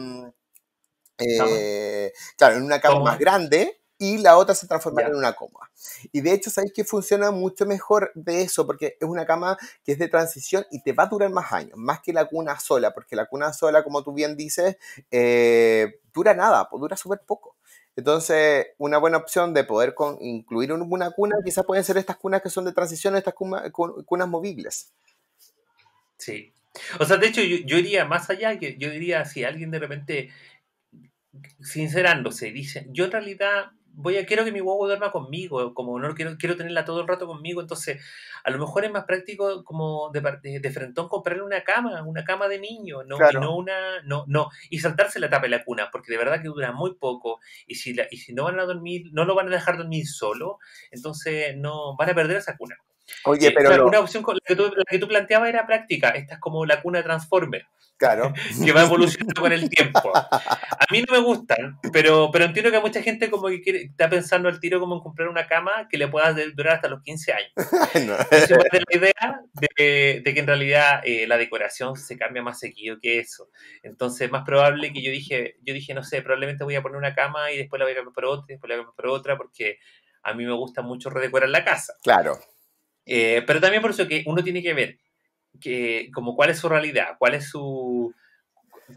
Eh, claro, en una cama más grande y la otra se transformara en una cómoda. Y de hecho, ¿sabéis que funciona mucho mejor de eso? Porque es una cama que es de transición y te va a durar más años, más que la cuna sola, porque la cuna sola, como tú bien dices, eh, dura nada, dura súper poco. Entonces, una buena opción de poder con, incluir una cuna, quizás pueden ser estas cunas que son de transición, estas cuna, cunas movibles. Sí. O sea, de hecho, yo, yo iría más allá, que yo diría, si alguien de repente, sincerándose, dice, yo en realidad... voy a, quiero que mi guagua duerma conmigo, como no quiero, quiero tenerla todo el rato conmigo, entonces a lo mejor es más práctico como de, de, de frentón comprarle una cama, una cama de niño, no, claro. y no una, no, no, y saltarse la tapa de la cuna, porque de verdad que dura muy poco, y si la, y si no van a dormir, no lo van a dejar dormir solo, entonces no van a perder esa cuna. Oye, pero eh, no. Una opción con la, que tú, la que tú planteabas era práctica. Esta es como la cuna Transformer. Claro. Que va evolucionando con el tiempo. A mí no me gustan, pero, pero entiendo que mucha gente como que quiere, está pensando al tiro como en comprar una cama que le pueda durar hasta los quince años. No. Eso es la idea de, de que en realidad eh, la decoración se cambia más seguido que eso. Entonces, más probable que yo dije, yo dije, no sé, probablemente voy a poner una cama y después la voy a cambiar por otra, después la voy a cambiar por otra, porque a mí me gusta mucho redecorar la casa. Claro. Eh, pero también por eso que uno tiene que ver que, como cuál es su realidad, cuál es su,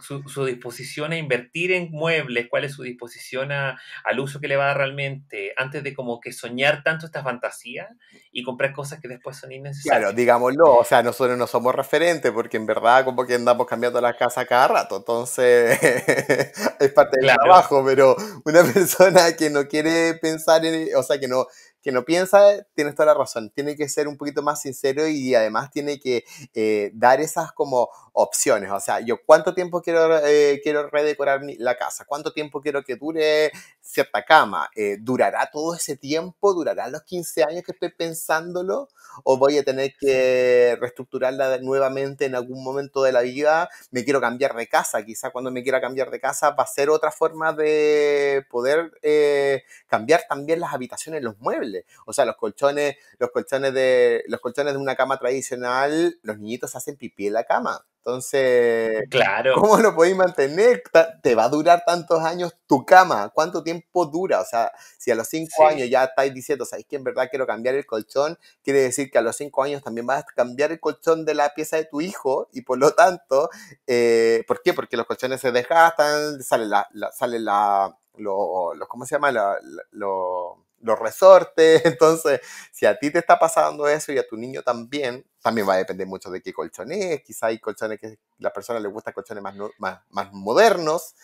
su, su disposición a invertir en muebles, cuál es su disposición a, al uso que le va a dar realmente, antes de como que soñar tanto esta fantasía y comprar cosas que después son innecesarias. Claro, digámoslo, o sea, nosotros no somos referentes porque en verdad como que andamos cambiando la casa cada rato, entonces es parte del claro. trabajo, pero una persona que no quiere pensar en, o sea, que no... que no piensa, tienes toda la razón, tiene que ser un poquito más sincero y además tiene que eh, dar esas como opciones, o sea, yo cuánto tiempo quiero, eh, quiero redecorar mi, la casa, cuánto tiempo quiero que dure cierta cama, eh, durará todo ese tiempo, durará los quince años que estoy pensándolo o voy a tener que reestructurarla nuevamente en algún momento de la vida, me quiero cambiar de casa, quizá cuando me quiera cambiar de casa va a ser otra forma de poder eh, cambiar también las habitaciones, los muebles. O sea, los colchones, los colchones de, los colchones de una cama tradicional, los niñitos hacen pipí en la cama. Entonces, claro. ¿Cómo lo podéis mantener? ¿Te va a durar tantos años tu cama? ¿Cuánto tiempo dura? O sea, si a los cinco sí. años ya estáis diciendo, ¿sabéis que en verdad quiero cambiar el colchón? Quiere decir que a los cinco años también vas a cambiar el colchón de la pieza de tu hijo y por lo tanto, eh, ¿por qué? Porque los colchones se desgastan, sale la, la, sale la, lo, lo, ¿cómo se llama? La, la, lo... los resortes, entonces si a ti te está pasando eso y a tu niño también, también va a depender mucho de qué colchón es, quizá hay colchones que a la persona le gustan colchones más, más, más modernos,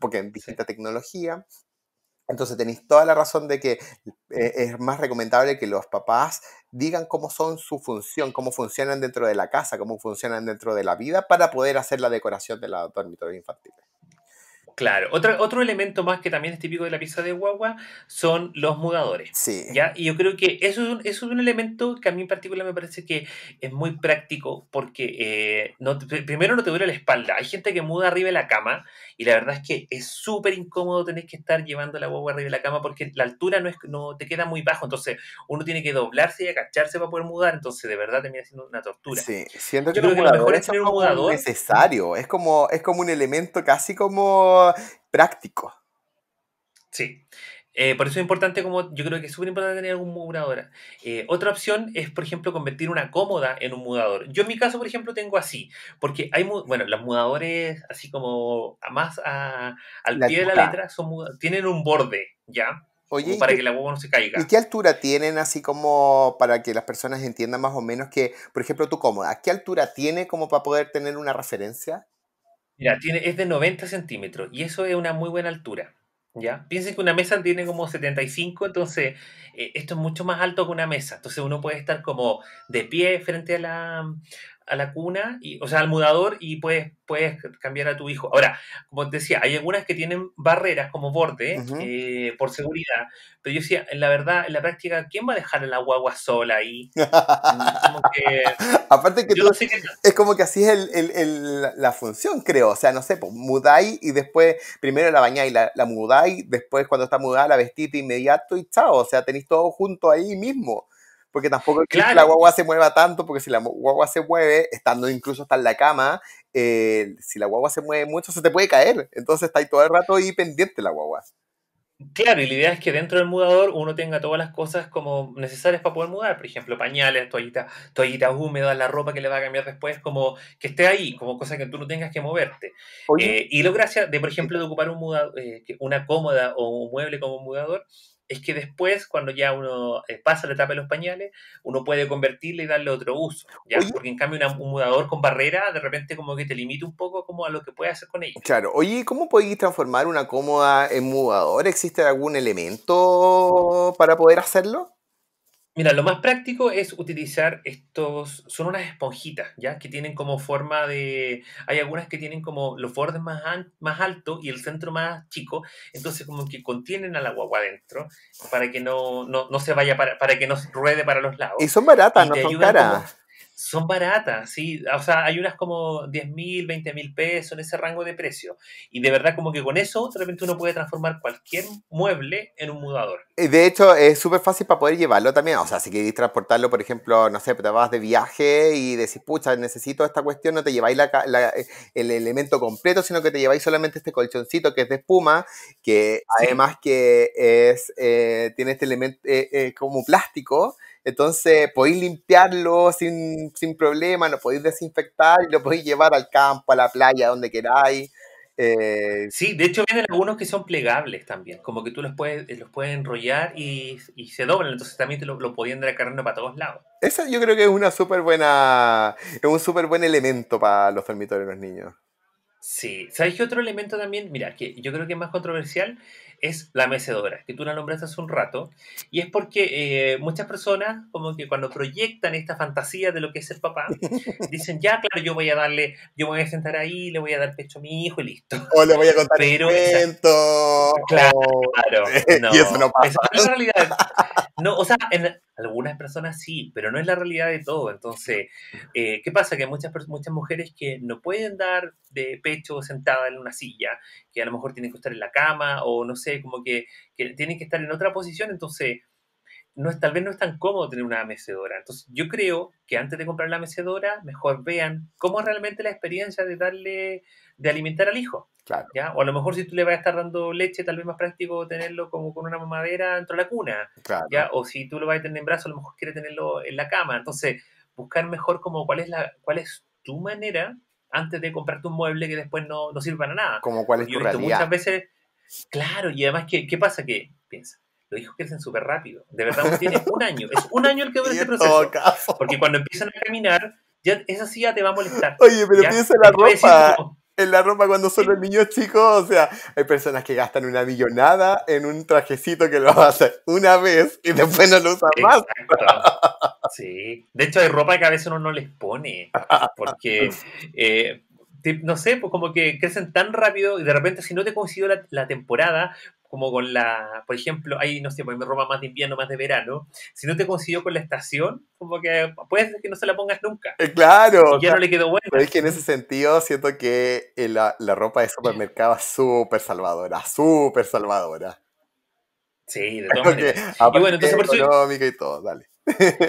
porque en distinta sí. tecnología, entonces tenéis toda la razón de que eh, es más recomendable que los papás digan cómo son su función, cómo funcionan dentro de la casa, cómo funcionan dentro de la vida para poder hacer la decoración de los dormitorios infantiles. Claro. Otro, otro elemento más que también es típico de la pieza de guagua son los mudadores. Sí. ¿Ya? Y yo creo que eso es, un, eso es un elemento que a mí en particular me parece que es muy práctico porque eh, no, primero no te duele la espalda. Hay gente que muda arriba de la cama y la verdad es que es súper incómodo tener que estar llevando la guagua arriba de la cama porque la altura no, es, no te queda muy bajo. Entonces uno tiene que doblarse y agacharse para poder mudar. Entonces de verdad termina siendo una tortura. Sí. Siento que, yo creo que lo mejor es tener un mudador. Es necesario. Es como, es como un elemento casi como... práctico. Sí. Eh, por eso es importante, como yo creo que es súper importante tener algún mudador. Eh, otra opción es, por ejemplo, convertir una cómoda en un mudador. Yo en mi caso, por ejemplo, tengo así, porque hay, bueno, los mudadores así como más a, al la pie altura. de la letra son, tienen un borde, ¿ya? Oye, para que, que la huevo no se caiga. ¿Y qué altura tienen así como para que las personas entiendan más o menos que, por ejemplo, tu cómoda, qué altura tiene como para poder tener una referencia? Mira, tiene, es de noventa centímetros y eso es una muy buena altura, ¿ya? Piensen que una mesa tiene como setenta y cinco, entonces eh, esto es mucho más alto que una mesa. Entonces uno puede estar como de pie frente a la, a la cuna, y, o sea, al mudador y puedes, puedes cambiar a tu hijo. Ahora, como te decía, hay algunas que tienen barreras como borde, uh-huh. eh, por seguridad, pero yo decía, en la verdad, en la práctica, ¿quién va a dejar a la guagua sola ahí? Como que... Aparte que, tú, que es como que así es el, el, el, la función, creo. O sea, no sé, pues, mudáis y después, primero la bañáis, la, la mudáis, después cuando está mudada la vestís de inmediato y chao. O sea, tenéis todo junto ahí mismo. Porque tampoco es claro. que la guagua se mueva tanto, porque si la guagua se mueve, estando incluso hasta en la cama, eh, si la guagua se mueve mucho, se te puede caer. Entonces está ahí todo el rato ahí pendiente la guagua. Claro, y la idea es que dentro del mudador uno tenga todas las cosas como necesarias para poder mudar, por ejemplo, pañales, toallitas, toallitas húmedas, la ropa que le va a cambiar después, como que esté ahí, como cosa que tú no tengas que moverte. Eh, y lo gracia de, por ejemplo, de ocupar un mudador, eh, una cómoda o un mueble como un mudador, es que después, cuando ya uno pasa la etapa de los pañales, uno puede convertirle y darle otro uso, ¿ya? Porque en cambio una, un mudador con barrera, de repente como que te limita un poco como a lo que puedes hacer con ella. Claro. Oye, ¿cómo podéis transformar una cómoda en mudador? ¿Existe algún elemento para poder hacerlo? Mira, lo más práctico es utilizar estos, son unas esponjitas, ¿ya? Que tienen como forma de, hay algunas que tienen como los bordes más, an, más altos y el centro más chico, entonces como que contienen a la guagua adentro para que no, no, no se vaya, para, para que no se ruede para los lados. Y son baratas, y no son caras. Son baratas, sí, o sea, hay unas como diez mil, veinte mil pesos en ese rango de precio, y de verdad como que con eso de repente uno puede transformar cualquier mueble en un mudador. De hecho es súper fácil para poder llevarlo también, o sea, si queréis transportarlo, por ejemplo, no sé, te vas de viaje y decís, pucha, necesito esta cuestión, no te lleváis la, la, el elemento completo, sino que te lleváis solamente este colchoncito que es de espuma, que además sí. que es eh, tiene este elemento eh, eh, como plástico. Entonces podéis limpiarlo sin, sin problema, lo podéis desinfectar y lo podéis llevar al campo, a la playa, donde queráis. Eh... Sí, de hecho vienen algunos que son plegables también, como que tú los puedes, los puedes enrollar y, y se doblan, entonces también te lo, lo podían dar cargando para todos lados. Esa yo creo que es una súper buena, es un súper buen elemento para los dormitorios de los niños. Sí, ¿sabes qué otro elemento también? Mira, que yo creo que es más controversial, es la mecedora, que tú la nombraste hace un rato, y es porque eh, muchas personas, como que cuando proyectan esta fantasía de lo que es el papá, dicen, ya, claro, yo voy a darle, yo me voy a sentar ahí, le voy a dar pecho a mi hijo y listo. O le voy a contar el cuento. Claro, no, y eso no pasa. Eso no es la realidad. No, o sea, en algunas personas sí, pero no es la realidad de todo. Entonces, eh, ¿qué pasa? Que muchas, muchas mujeres que no pueden dar de pecho sentada en una silla, que a lo mejor tienen que estar en la cama o no sé, como que, que tienen que estar en otra posición, entonces no es, tal vez no es tan cómodo tener una mecedora. Entonces, yo creo que antes de comprar la mecedora, mejor vean cómo es realmente la experiencia de darle, de alimentar al hijo. Claro. ¿Ya? O a lo mejor si tú le vas a estar dando leche, tal vez más práctico tenerlo como con una mamadera dentro de la cuna. Claro. ¿Ya? O si tú lo vas a tener en brazos, a lo mejor quiere tenerlo en la cama. Entonces, buscar mejor como cuál es la cuál es tu manera antes de comprarte un mueble que después no, no sirva para nada. Como cuál es tu realidad. Muchas veces, claro, y además, ¿qué, qué pasa? Que piensa, los hijos crecen súper rápido. De verdad, tiene un año. Es un año el que dura este proceso. Porque cuando empiezan a caminar, ya esa silla te va a molestar. Oye, pero ¿ya? piensa en la ropa. En la ropa cuando son los niños chicos, o sea, hay personas que gastan una millonada en un trajecito que lo hacen una vez y después no lo usan más. Sí, de hecho hay ropa que a veces uno no les pone, porque eh, no sé, pues como que crecen tan rápido y de repente si no te coincidió la, la temporada, como con la, por ejemplo, ahí no sé, pues me ropa más de invierno, más de verano, si no te coincidió con la estación, como que puede ser que no se la pongas nunca. Eh, claro. Y ya claro. No le quedó buena. Pero es que en ese sentido siento que la, la ropa de supermercado es súper salvadora, súper salvadora. Sí, de todas okay. maneras. Y bueno, entonces por eso, y todo, dale.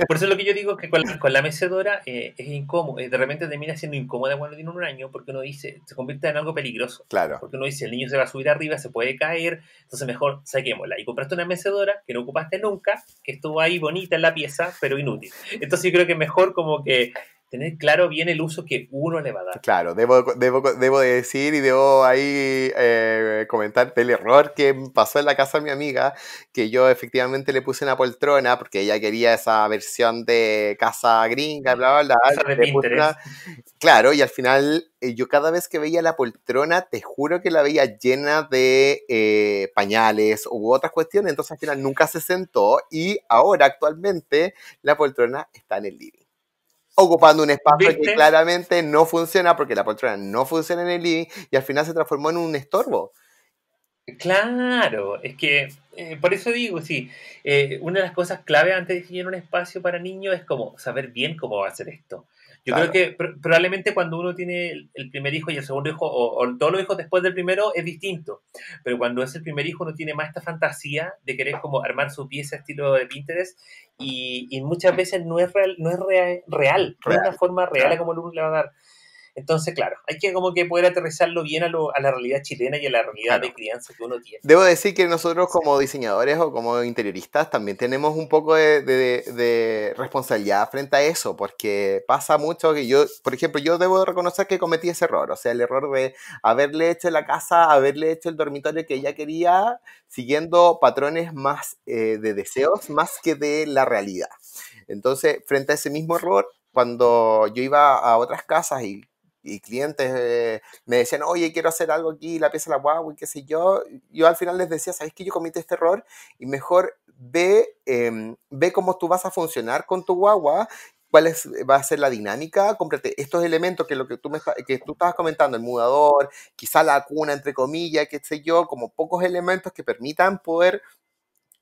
Por eso lo que yo digo es que con la, con la mecedora eh, es incómodo. De repente termina siendo incómoda cuando tiene un año porque uno dice, se convierte en algo peligroso. Claro. Porque uno dice, el niño se va a subir arriba, se puede caer, entonces mejor saquémosla. Y compraste una mecedora que no ocupaste nunca, que estuvo ahí bonita en la pieza, pero inútil. Entonces yo creo que es mejor como que tener claro bien el uso que uno le va a dar. Claro, debo, debo, debo decir y debo ahí eh, comentarte el error que pasó en la casa de mi amiga, que yo efectivamente le puse una poltrona porque ella quería esa versión de casa gringa, bla, bla, bla. Casa de Pinterest. Una... Claro, y al final yo cada vez que veía la poltrona, te juro que la veía llena de eh, pañales u otras cuestiones, entonces al final nunca se sentó y ahora actualmente la poltrona está en el living, ocupando un espacio ¿Viste? que claramente no funciona porque la poltrona no funciona en el living y al final se transformó en un estorbo. Claro, es que eh, por eso digo, sí, eh, una de las cosas clave antes de diseñar un espacio para niños es como saber bien cómo va a ser esto. Yo claro. creo que pr- probablemente cuando uno tiene el, el primer hijo y el segundo hijo, o, o todos los hijos después del primero, es distinto. Pero cuando es el primer hijo, uno tiene más esta fantasía de querer como armar su pieza estilo de Pinterest y, y muchas veces no es real, no es real, real, real. No es una forma real a como el uno le va a dar. Entonces, claro, hay que como que poder aterrizarlo bien a, lo, a la realidad chilena y a la realidad claro. de crianza que uno tiene. Debo decir que nosotros como diseñadores o como interioristas también tenemos un poco de, de, de responsabilidad frente a eso, porque pasa mucho que yo, por ejemplo, yo debo reconocer que cometí ese error, o sea, el error de haberle hecho la casa, haberle hecho el dormitorio que ella quería, siguiendo patrones más eh, de deseos, más que de la realidad. Entonces, frente a ese mismo error, cuando yo iba a otras casas y y clientes eh, me decían, oye, quiero hacer algo aquí, la pieza la guau, y qué sé yo, yo al final les decía, ¿sabes qué? Yo cometí este error y mejor ve, eh, ve cómo tú vas a funcionar con tu guagua, cuál es, va a ser la dinámica, cómprate estos elementos que lo que tú me que tú estabas comentando, el mudador, quizá la cuna, entre comillas, qué sé yo, como pocos elementos que permitan poder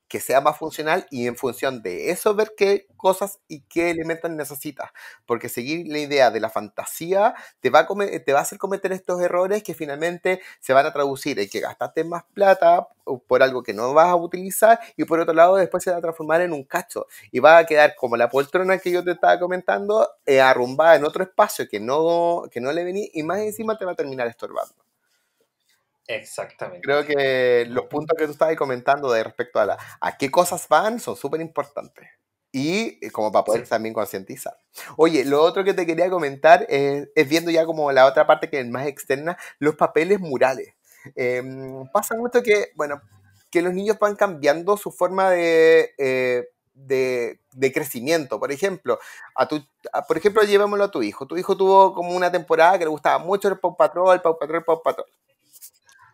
que sea más funcional y en función de eso ver qué cosas y qué elementos necesitas, porque seguir la idea de la fantasía te va a, comer, te va a hacer cometer estos errores que finalmente se van a traducir en que gastaste más plata por algo que no vas a utilizar y por otro lado después se va a transformar en un cacho y va a quedar como la poltrona que yo te estaba comentando eh, arrumbada en otro espacio que no, que no le venís y más encima te va a terminar estorbando. Exactamente. Creo que los puntos que tú estabas comentando de respecto a, la, a qué cosas van son súper importantes. Y como para poder sí. también concientizar. Oye, lo otro que te quería comentar es, es viendo ya como la otra parte que es más externa, los papeles murales. Eh, pasa mucho que, bueno, que los niños van cambiando su forma de... Eh, De, de crecimiento, por ejemplo a tu, a, por ejemplo, llevémoslo a tu hijo tu hijo tuvo como una temporada que le gustaba mucho el Paw Patrol, el Paw Patrol, el Paw Patrol.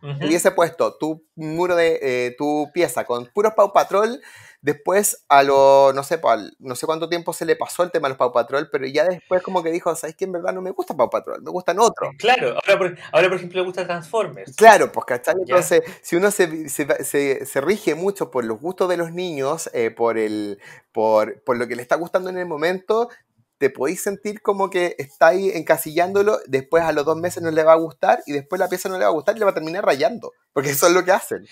Uh-huh. Hubiese puesto tu muro de eh, tu pieza con puros Paw Patrol, después a lo, no sé, al, no sé cuánto tiempo se le pasó el tema de los Paw Patrol, pero ya después como que dijo, ¿sabes qué? En verdad no me gusta Paw Patrol, me gustan otros. Claro, ahora por, ahora por ejemplo le gusta Transformers. Claro, pues ¿cachai? Entonces, yeah. si uno se, se, se, se rige mucho por los gustos de los niños, eh, por, el, por, por lo que le está gustando en el momento, te podéis sentir como que estáis encasillándolo, después a los dos meses no le va a gustar, y después la pieza no le va a gustar y le va a terminar rayando, porque eso es lo que hacen.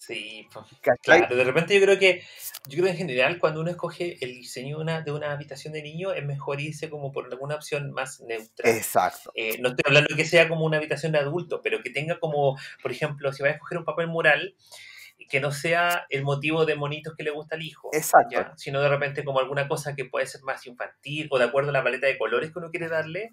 Sí, pues, claro, de repente yo creo que, yo creo que en general cuando uno escoge el diseño de una, de una habitación de niño es mejor irse como por alguna opción más neutra. Exacto. Eh, no estoy hablando de que sea como una habitación de adulto, pero que tenga como, por ejemplo, si vas a escoger un papel mural, que no sea el motivo de monitos que le gusta al hijo. Exacto. ¿Ya? Sino de repente como alguna cosa que puede ser más infantil o de acuerdo a la paleta de colores que uno quiere darle,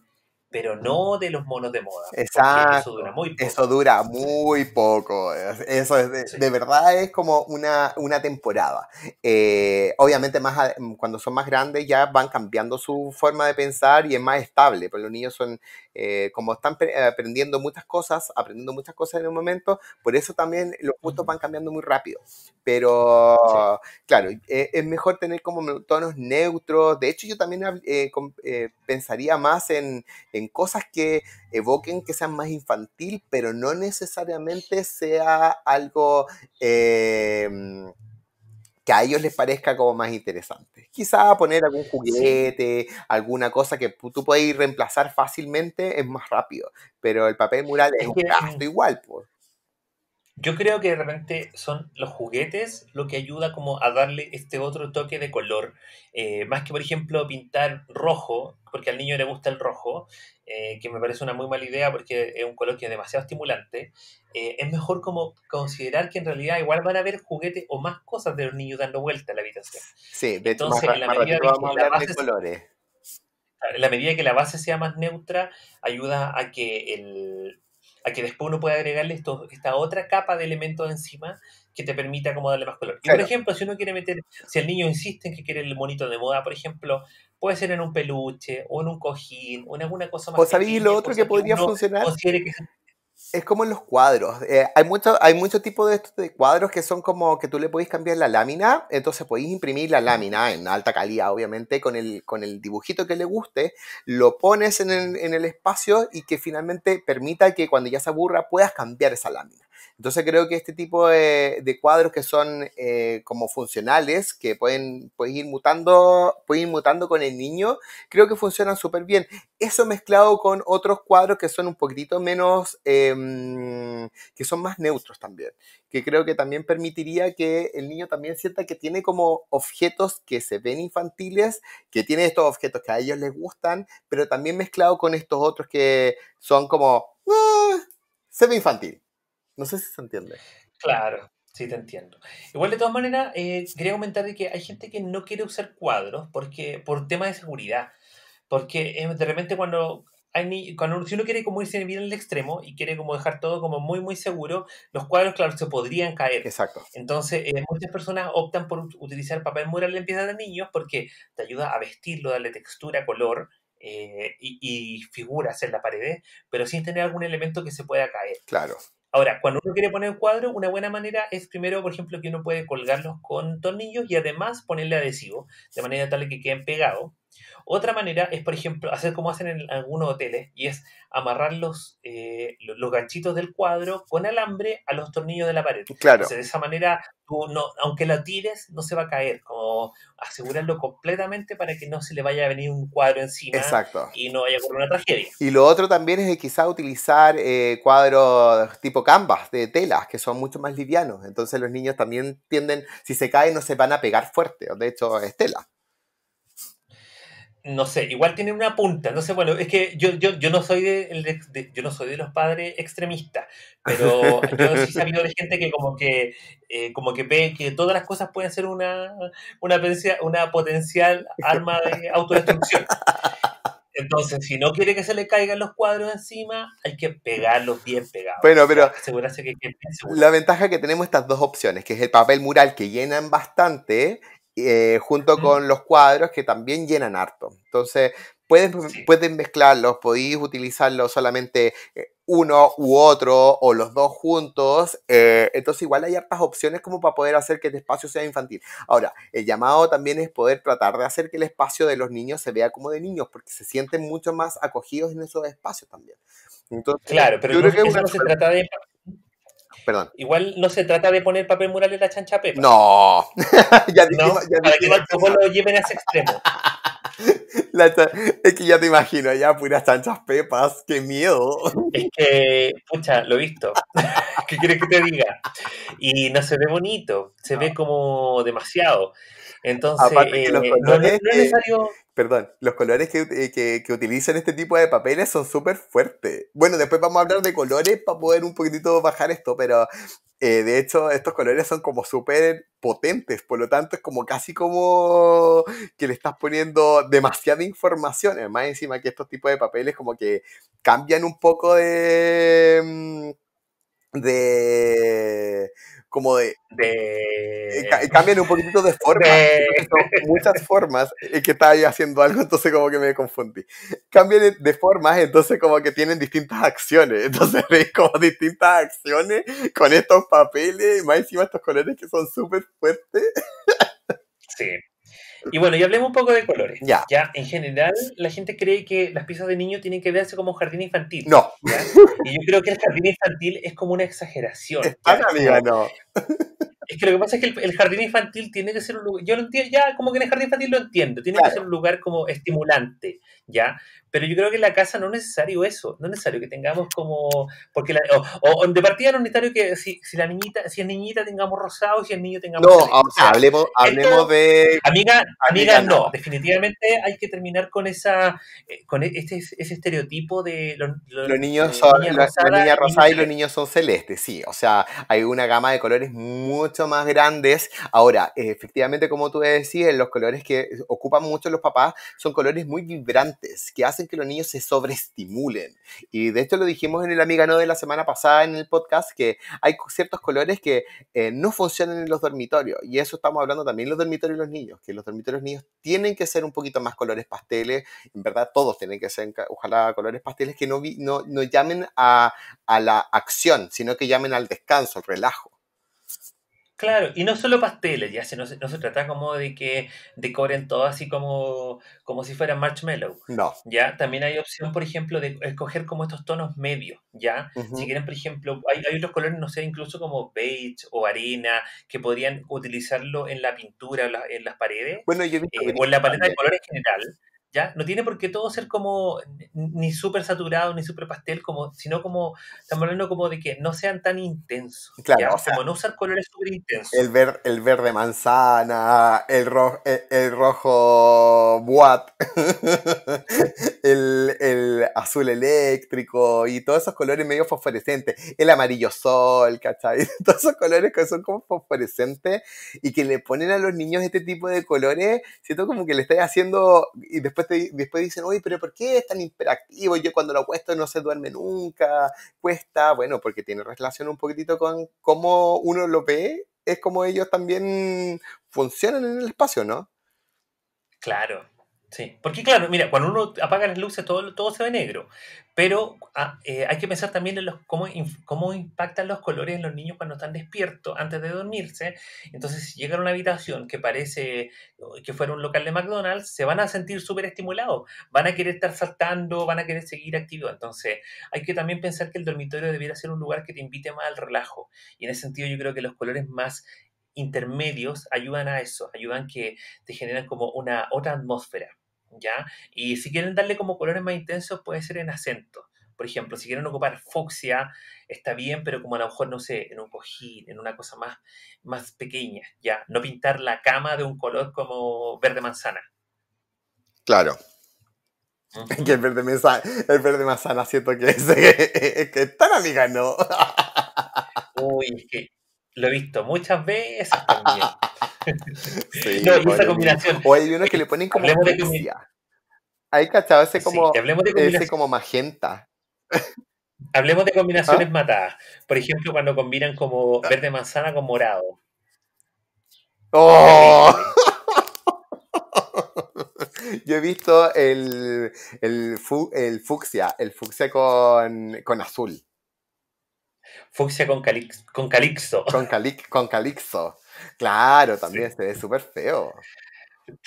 pero no de los monos de moda. Exacto. Eso dura muy poco. Eso dura muy poco. Eso es de, sí. de verdad es como una, una temporada. Eh, obviamente más a, cuando son más grandes ya van cambiando su forma de pensar y es más estable, porque los niños son Eh, como están aprendiendo muchas cosas, aprendiendo muchas cosas en un momento, por eso también los gustos van cambiando muy rápido. Pero, sí. claro, eh, es mejor tener como tonos neutros. De hecho, yo también eh, eh, pensaría más en, en cosas que evoquen que sean más infantil, pero no necesariamente sea algo... Eh, que a ellos les parezca como más interesante. Quizá poner algún juguete, sí. alguna cosa que tú puedes reemplazar fácilmente es más rápido, pero el papel mural es un gasto igual. Por. Yo creo que de repente son los juguetes lo que ayuda como a darle este otro toque de color, eh, más que por ejemplo pintar rojo, porque al niño le gusta el rojo, eh, que me parece una muy mala idea porque es un color que es demasiado estimulante. Eh, es mejor como considerar que en realidad igual van a haber juguetes o más cosas de los niños dando vuelta a la habitación. Sí, de entonces más, en la medida que vamos a hablar de colores. En la medida que la base sea más neutra, ayuda a que el a que después uno pueda agregarle esto, esta otra capa de elementos encima que te permita como darle más color. Y claro. por ejemplo, si uno quiere meter, si el niño insiste en que quiere el monito de moda, por ejemplo, puede ser en un peluche, o en un cojín, o en alguna cosa más. ¿O sabéis lo otro que podría que funcionar? Que... Es como en los cuadros. Eh, hay mucho, hay mucho tipo de, estos de cuadros que son como que tú le podéis cambiar la lámina, entonces podéis imprimir la lámina en alta calidad, obviamente, con el, con el dibujito que le guste, lo pones en el, en el espacio y que finalmente permita que cuando ya se aburra puedas cambiar esa lámina. Entonces creo que este tipo de, de cuadros que son eh, como funcionales, que pueden, pueden, ir mutando, pueden ir mutando con el niño, creo que funcionan súper bien. Eso mezclado con otros cuadros que son un poquitito menos, eh, que son más neutros también, que creo que también permitiría que el niño también sienta que tiene como objetos que se ven infantiles, que tiene estos objetos que a ellos les gustan, pero también mezclado con estos otros que son como, ah, se ve infantil. No sé si se entiende. Claro, sí te entiendo. Igual, de todas maneras, eh, quería comentar de que hay gente que no quiere usar cuadros porque por temas de seguridad. Porque eh, de repente cuando, hay, cuando si uno quiere como irse bien al extremo y quiere como dejar todo como muy, muy seguro, los cuadros, claro, se podrían caer. Exacto. Entonces, eh, muchas personas optan por utilizar papel mural en piezas de niños porque te ayuda a vestirlo, darle textura, color... Eh, y, y figuras en la pared, pero sin tener algún elemento que se pueda caer. Claro. Ahora, cuando uno quiere poner un cuadro, una buena manera es primero, por ejemplo, que uno puede colgarlos con tornillos y además ponerle adhesivo, de manera tal que queden pegados. Otra manera es, por ejemplo, hacer como hacen en algunos hoteles, y es amarrar los, eh, los ganchitos del cuadro con alambre a los tornillos de la pared. Claro. Entonces, de esa manera, tú no, aunque la tires, no se va a caer. Como asegurarlo completamente para que no se le vaya a venir un cuadro encima. Exacto. Y no vaya a ocurrir una tragedia. Y lo otro también es quizá utilizar eh, cuadros tipo canvas, de telas, que son mucho más livianos. Entonces los niños también tienden, si se caen, no se van a pegar fuerte. De hecho, es tela. No sé, igual tienen una punta, no sé, bueno, es que yo, yo, yo no soy de, de yo no soy de los padres extremistas, pero yo sí he sabido de gente que como que eh, como que ve que todas las cosas pueden ser una, una, una potencial arma de autodestrucción. Entonces, si no quiere que se le caigan los cuadros encima, hay que pegarlos bien pegados. Bueno, pero o sea, asegurarse que queden seguros. La ventaja que tenemos estas dos opciones, que es el papel mural que llenan bastante, Eh, junto con los cuadros que también llenan harto. Entonces, pueden, sí. pueden mezclarlos, podéis utilizarlos solamente uno u otro o los dos juntos. Eh, entonces, igual hay hartas opciones como para poder hacer que el espacio sea infantil. Ahora, el llamado también es poder tratar de hacer que el espacio de los niños se vea como de niños, porque se sienten mucho más acogidos en esos espacios también. Entonces, claro, pero yo creo que eso no se trata de... Perdón. Igual no se trata de poner papel mural en la chancha Pepa. No. ya dijimos, no ya para que tampoco lo lleven a ese extremo. Es que ya te imagino, ya puras chanchas Pepas, qué miedo. Es que, pucha, lo he visto. ¿Qué quieres que te diga? Y no se ve bonito, se no. ve como demasiado. Entonces, aparte que los eh, colores no, no es necesario... Perdón, los colores que, que, que utilizan este tipo de papeles son súper fuertes. Bueno, después vamos a hablar de colores para poder un poquitito bajar esto, pero eh, de hecho estos colores son como súper potentes, por lo tanto es como casi como que le estás poniendo demasiada información. Además, encima que estos tipos de papeles como que cambian un poco de... de... como de... de... cambian un poquitito de forma. De... Son muchas formas que estaba yo haciendo algo, entonces como que me confundí. Cambian de formas, entonces como que tienen distintas acciones. Entonces veis como distintas acciones con estos papeles, más encima estos colores que son súper fuertes. Sí. Y bueno, y hablemos un poco de colores. Ya. ya. En general, la gente cree que las piezas de niño tienen que verse como un jardín infantil. No. ¿Ya? Y yo creo que el jardín infantil es como una exageración. Ah, amiga, no. Es que lo que pasa es que el, el jardín infantil tiene que ser un lugar... Yo lo entiendo, ya como que en el jardín infantil lo entiendo. Tiene claro. que ser un lugar como estimulante, ¿ya? Pero yo creo que en la casa no es necesario eso. No es necesario que tengamos como... porque la, o, o de partida no es necesario que si, si la niñita, si es niñita tengamos rosado, si es niño tengamos... No, o sea, hablemos, hablemos esto, de... Amiga, amiga, amiga no. no. Definitivamente hay que terminar con esa eh, con este ese estereotipo de... Lo, lo, los niños son... Niña los, rosada, la niña rosada y, y los niños son celestes, sí. O sea, hay una gama de colores mucho más grandes. Ahora, efectivamente, como tú decías, los colores que ocupan mucho los papás son colores muy vibrantes, que hacen que los niños se sobreestimulen. Y de hecho lo dijimos en el Amiga No de la semana pasada en el podcast, que hay ciertos colores que eh, no funcionan en los dormitorios. Y eso estamos hablando también en los dormitorios de los niños, que los dormitorios de los niños tienen que ser un poquito más colores pasteles. En verdad, todos tienen que ser, ojalá, colores pasteles que no, no, no llamen a, a la acción, sino que llamen al descanso, al relajo. Claro, y no solo pasteles, ya se, no, se, no se trata como de que decoren todo así como, como si fuera marshmallow. No. Ya, también hay opción, por ejemplo, de escoger como estos tonos medios, ya. Uh-huh. Si quieren, por ejemplo, hay, hay otros colores, no sé, incluso como beige o arena, que podrían utilizarlo en la pintura, la, en las paredes. Bueno, yo he visto eh, o en la paleta también de colores en general. ¿Ya? No tiene por qué todo ser como ni súper saturado, ni súper pastel, como, sino como, estamos hablando como de que no sean tan intensos. Claro, o sea, como no usar colores súper intensos. El, ver, el verde manzana, el, ro, el, el rojo boat, el, el azul eléctrico y todos esos colores medio fosforescentes. El amarillo sol, ¿cachai? Todos esos colores que son como fosforescentes y que le ponen a los niños este tipo de colores, siento como que le estáis haciendo... y después Después, te, después dicen, oye, pero ¿por qué es tan hiperactivo? Yo cuando lo acuesto no se duerme nunca, cuesta, bueno, porque tiene relación un poquitito con cómo uno lo ve, es como ellos también funcionan en el espacio, ¿no? Claro, sí, porque claro, mira, cuando uno apaga las luces todo, todo se ve negro, pero ah, eh, hay que pensar también en los, cómo, cómo impactan los colores en los niños cuando están despiertos, antes de dormirse. Entonces, si llegan a una habitación que parece que fuera un local de McDonald's, se van a sentir súper estimulados, van a querer estar saltando, van a querer seguir activos. Entonces, hay que también pensar que el dormitorio debiera ser un lugar que te invite más al relajo, y en ese sentido yo creo que los colores más intermedios ayudan a eso, ayudan que te generan como una otra atmósfera, ¿ya? Y si quieren darle como colores más intensos, puede ser en acento. Por ejemplo, si quieren ocupar fucsia, está bien, pero como a lo mejor, no sé, en un cojín, en una cosa más, más pequeña, ¿ya? No pintar la cama de un color como verde manzana. Claro. Uh-huh. Que el verde manzana, el verde manzana siento que es, es que es tan amiga, ¿no? Uy, es que lo he visto muchas veces también. Sí, no, y esa combinación. O hay unos que le ponen como fucsia. Hay cachado ese como, sí, de ese como magenta. Hablemos de combinaciones ¿Ah? matadas. Por ejemplo, cuando combinan como verde manzana con morado. ¡Oh! Yo he visto el, el, fu, el fucsia, el fucsia con, con azul. Fucsia con, calix, con calixo. Con, cali, con calixo. Claro, también sí. Se ve súper feo.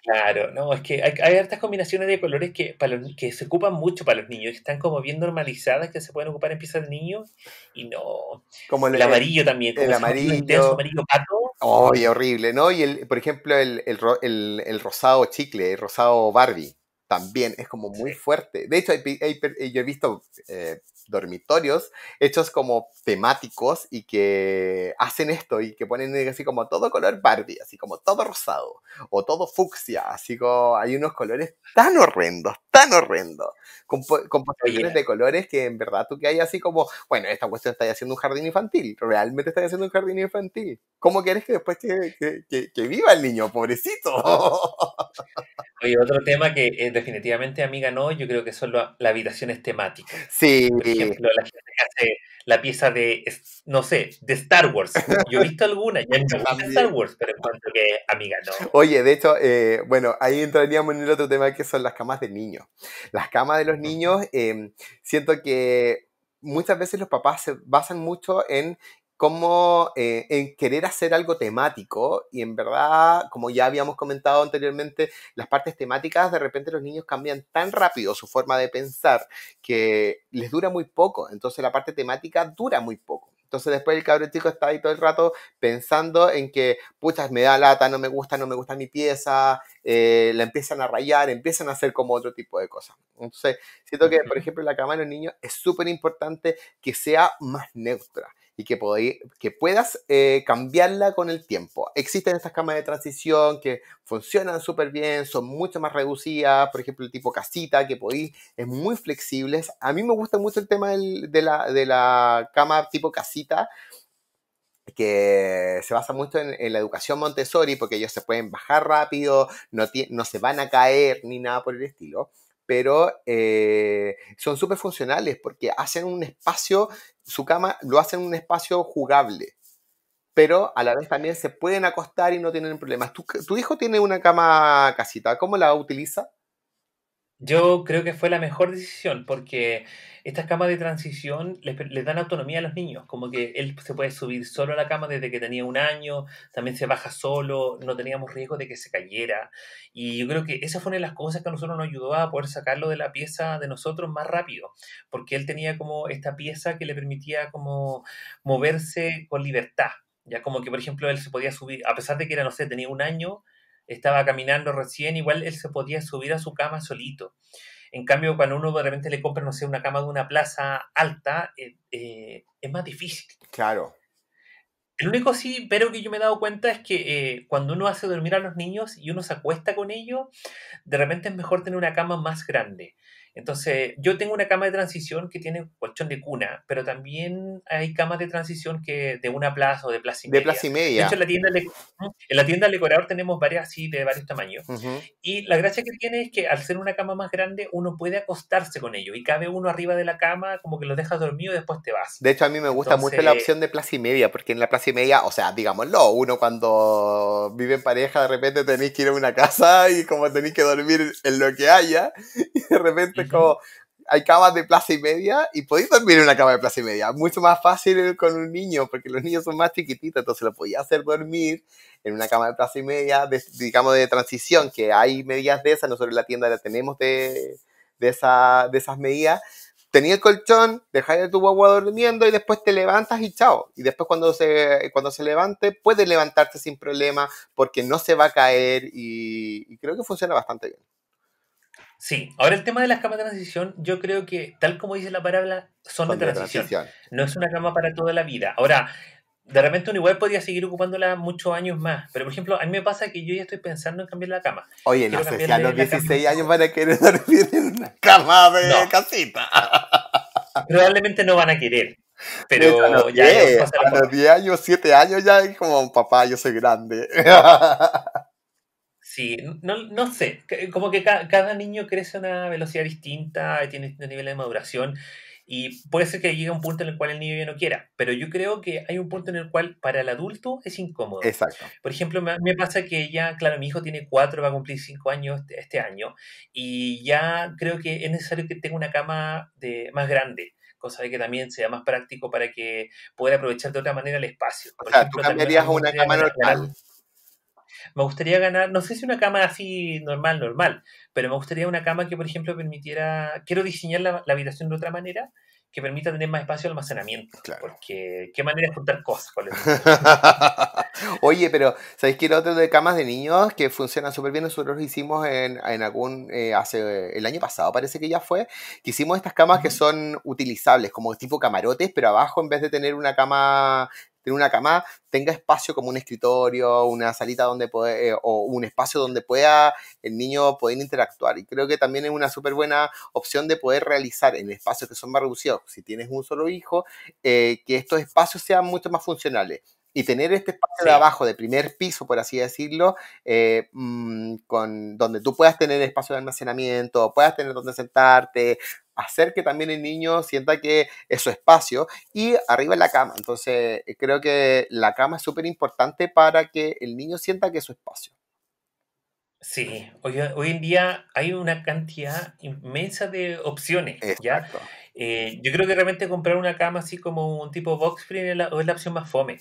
Claro, no, es que hay, hay hartas combinaciones de colores que, para los, que se ocupan mucho para los niños, que están como bien normalizadas, que se pueden ocupar en piezas de niños, y no... Como el, el amarillo también. Como el amarillo. Intenso, amarillo pato. Oh, y horrible, ¿no? Y, el, por ejemplo, el, el, el, el rosado chicle, el rosado Barbie, también es como muy sí. fuerte. De hecho, hay, hay, yo he visto... Eh, dormitorios hechos como temáticos y que hacen esto y que ponen así como todo color Barbie, así como todo rosado o todo fucsia, así como hay unos colores tan horrendos, tan horrendos, con composiciones de colores que en verdad tú que hay así como, bueno, esta cuestión está haciendo un jardín infantil, realmente está haciendo un jardín infantil. ¿Cómo quieres que después que, que, que, que viva el niño, pobrecito? Oye, otro tema que definitivamente a mí ganó, yo creo que son las habitaciones temáticas. Sí. Por ejemplo, la gente que hace la pieza de, no sé, de Star Wars. Yo he visto alguna, ya me gusta Star Wars, pero en cuanto que a mí ganó. Oye, de hecho, eh, bueno, ahí entraríamos en el otro tema que son las camas de niños. Las camas de los niños, eh, siento que muchas veces los papás se basan mucho en como eh, en querer hacer algo temático, y en verdad, como ya habíamos comentado anteriormente, las partes temáticas, de repente los niños cambian tan rápido su forma de pensar que les dura muy poco, entonces la parte temática dura muy poco. Entonces después el cabro chico está ahí todo el rato pensando en que, puchas, me da lata, no me gusta, no me gusta mi pieza, eh, la empiezan a rayar, empiezan a hacer como otro tipo de cosas. Entonces siento que, por ejemplo, la cama de los niños es súper importante que sea más neutra y que, podáis, que puedas eh, cambiarla con el tiempo. Existen estas camas de transición que funcionan súper bien, son mucho más reducidas, por ejemplo, el tipo casita que podéis, es muy flexible. A mí me gusta mucho el tema del, de, la, de la cama tipo casita, que se basa mucho en, en la educación Montessori, porque ellos se pueden bajar rápido, no, no se van a caer ni nada por el estilo, pero eh, son súper funcionales porque hacen un espacio, su cama lo hacen un espacio jugable, pero a la vez también se pueden acostar y no tienen problemas. ¿Tu, tu hijo tiene una cama casita? ¿Cómo la utiliza? Yo creo que fue la mejor decisión, porque estas camas de transición les, les dan autonomía a los niños, como que él se puede subir solo a la cama desde que tenía un año, también se baja solo, no teníamos riesgo de que se cayera, y yo creo que esa fue una de las cosas que a nosotros nos ayudó a poder sacarlo de la pieza de nosotros más rápido, porque él tenía como esta pieza que le permitía como moverse con libertad, ya como que, por ejemplo, él se podía subir, a pesar de que era, no sé, tenía un año, estaba caminando recién, igual él se podía subir a su cama solito. En cambio, cuando uno de repente le compra, no sé, una cama de una plaza alta, eh, eh, es más difícil. Claro. El único sí, pero que yo me he dado cuenta es que eh, cuando uno hace dormir a los niños y uno se acuesta con ellos, de repente es mejor tener una cama más grande. Entonces, yo tengo una cama de transición que tiene colchón de cuna, pero también hay camas de transición que de una plaza o de plaza y media. De plaza y media. De hecho, en la tienda, en la tienda del decorador tenemos varias así de varios tamaños. Uh-huh. Y la gracia que tiene es que al ser una cama más grande, uno puede acostarse con ello. Y cabe uno arriba de la cama, como que lo dejas dormido y después te vas. De hecho, a mí me gusta Entonces... mucho la opción de plaza y media, porque en la plaza y media, o sea, digámoslo, uno cuando vive en pareja, de repente tenéis que ir a una casa y como tenéis que dormir en lo que haya, y de repente como hay camas de plaza y media y podéis dormir en una cama de plaza y media, mucho más fácil con un niño, porque los niños son más chiquititos, entonces lo podía hacer dormir en una cama de plaza y media, de, digamos de transición, que hay medidas de esas, nosotros en la tienda la tenemos de, de, esa, de esas medidas. Tenía el colchón, dejáis a tu guagua durmiendo y después te levantas y chao. Y después cuando se, cuando se levante, puedes levantarte sin problema porque no se va a caer, y, y creo que funciona bastante bien. Sí, ahora el tema de las camas de transición, yo creo que, tal como dice la palabra, son, son de, de transición. transición. No es una cama para toda la vida. Ahora, de repente uno igual podría seguir ocupándola muchos años más, pero por ejemplo, a mí me pasa que yo ya estoy pensando en cambiar la cama. Oye, Quiero no sé si a los dieciséis años van a querer dormir en una cama de no. casita. Probablemente no van a querer, pero hecho, a los ya... diez, a, a los diez años, siete años ya es como, papá, yo soy grande. Sí, no, no sé, como que ca cada niño crece a una velocidad distinta, tiene distintos niveles de maduración, y puede ser que llegue a un punto en el cual el niño ya no quiera, pero yo creo que hay un punto en el cual para el adulto es incómodo. Exacto. Por ejemplo, me, me pasa que ya, claro, mi hijo tiene cuatro, va a cumplir cinco años este, este año, y ya creo que es necesario que tenga una cama de, más grande, cosa de que también sea más práctico para que pueda aprovechar de otra manera el espacio. Por o sea, ejemplo, tú cambiarías una cama normal. Me gustaría ganar, no sé si una cama así normal, normal, pero me gustaría una cama que, por ejemplo, permitiera, quiero diseñar la, la habitación de otra manera, que permita tener más espacio de almacenamiento. Claro. Porque qué manera de juntar cosas. Con Oye, pero ¿sabéis que el otro de camas de niños que funcionan súper bien? Nosotros lo hicimos en, en algún, eh, hace, el año pasado parece que ya fue, que hicimos estas camas uh-huh. que son utilizables, como tipo camarotes, pero abajo en vez de tener una cama... tener una cama, tenga espacio como un escritorio, una salita donde puede, eh, o un espacio donde pueda el niño poder interactuar. Y creo que también es una súper buena opción de poder realizar en espacios que son más reducidos, si tienes un solo hijo, eh, que estos espacios sean mucho más funcionales. y tener este espacio sí. de abajo, de primer piso, por así decirlo, eh, mmm, con, donde tú puedas tener espacio de almacenamiento, puedas tener donde sentarte, hacer que también el niño sienta que es su espacio, y arriba la cama. Entonces creo que la cama es súper importante para que el niño sienta que es su espacio. Sí, hoy, hoy en día hay una cantidad inmensa de opciones, ¿ya? Eh, yo creo que realmente comprar una cama así como un tipo box spring es la, es la opción más fome.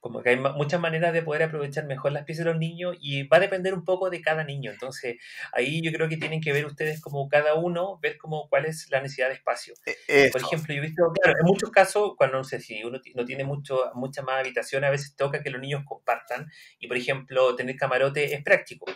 Como que hay muchas maneras de poder aprovechar mejor las piezas de los niños y va a depender un poco de cada niño. Entonces, ahí yo creo que tienen que ver ustedes como cada uno, ver como cuál es la necesidad de espacio. Eso. Por ejemplo, yo he visto, claro, en muchos casos, cuando no sé si uno no tiene mucho, mucha más habitación, a veces toca que los niños compartan y, por ejemplo, tener camarote es práctico.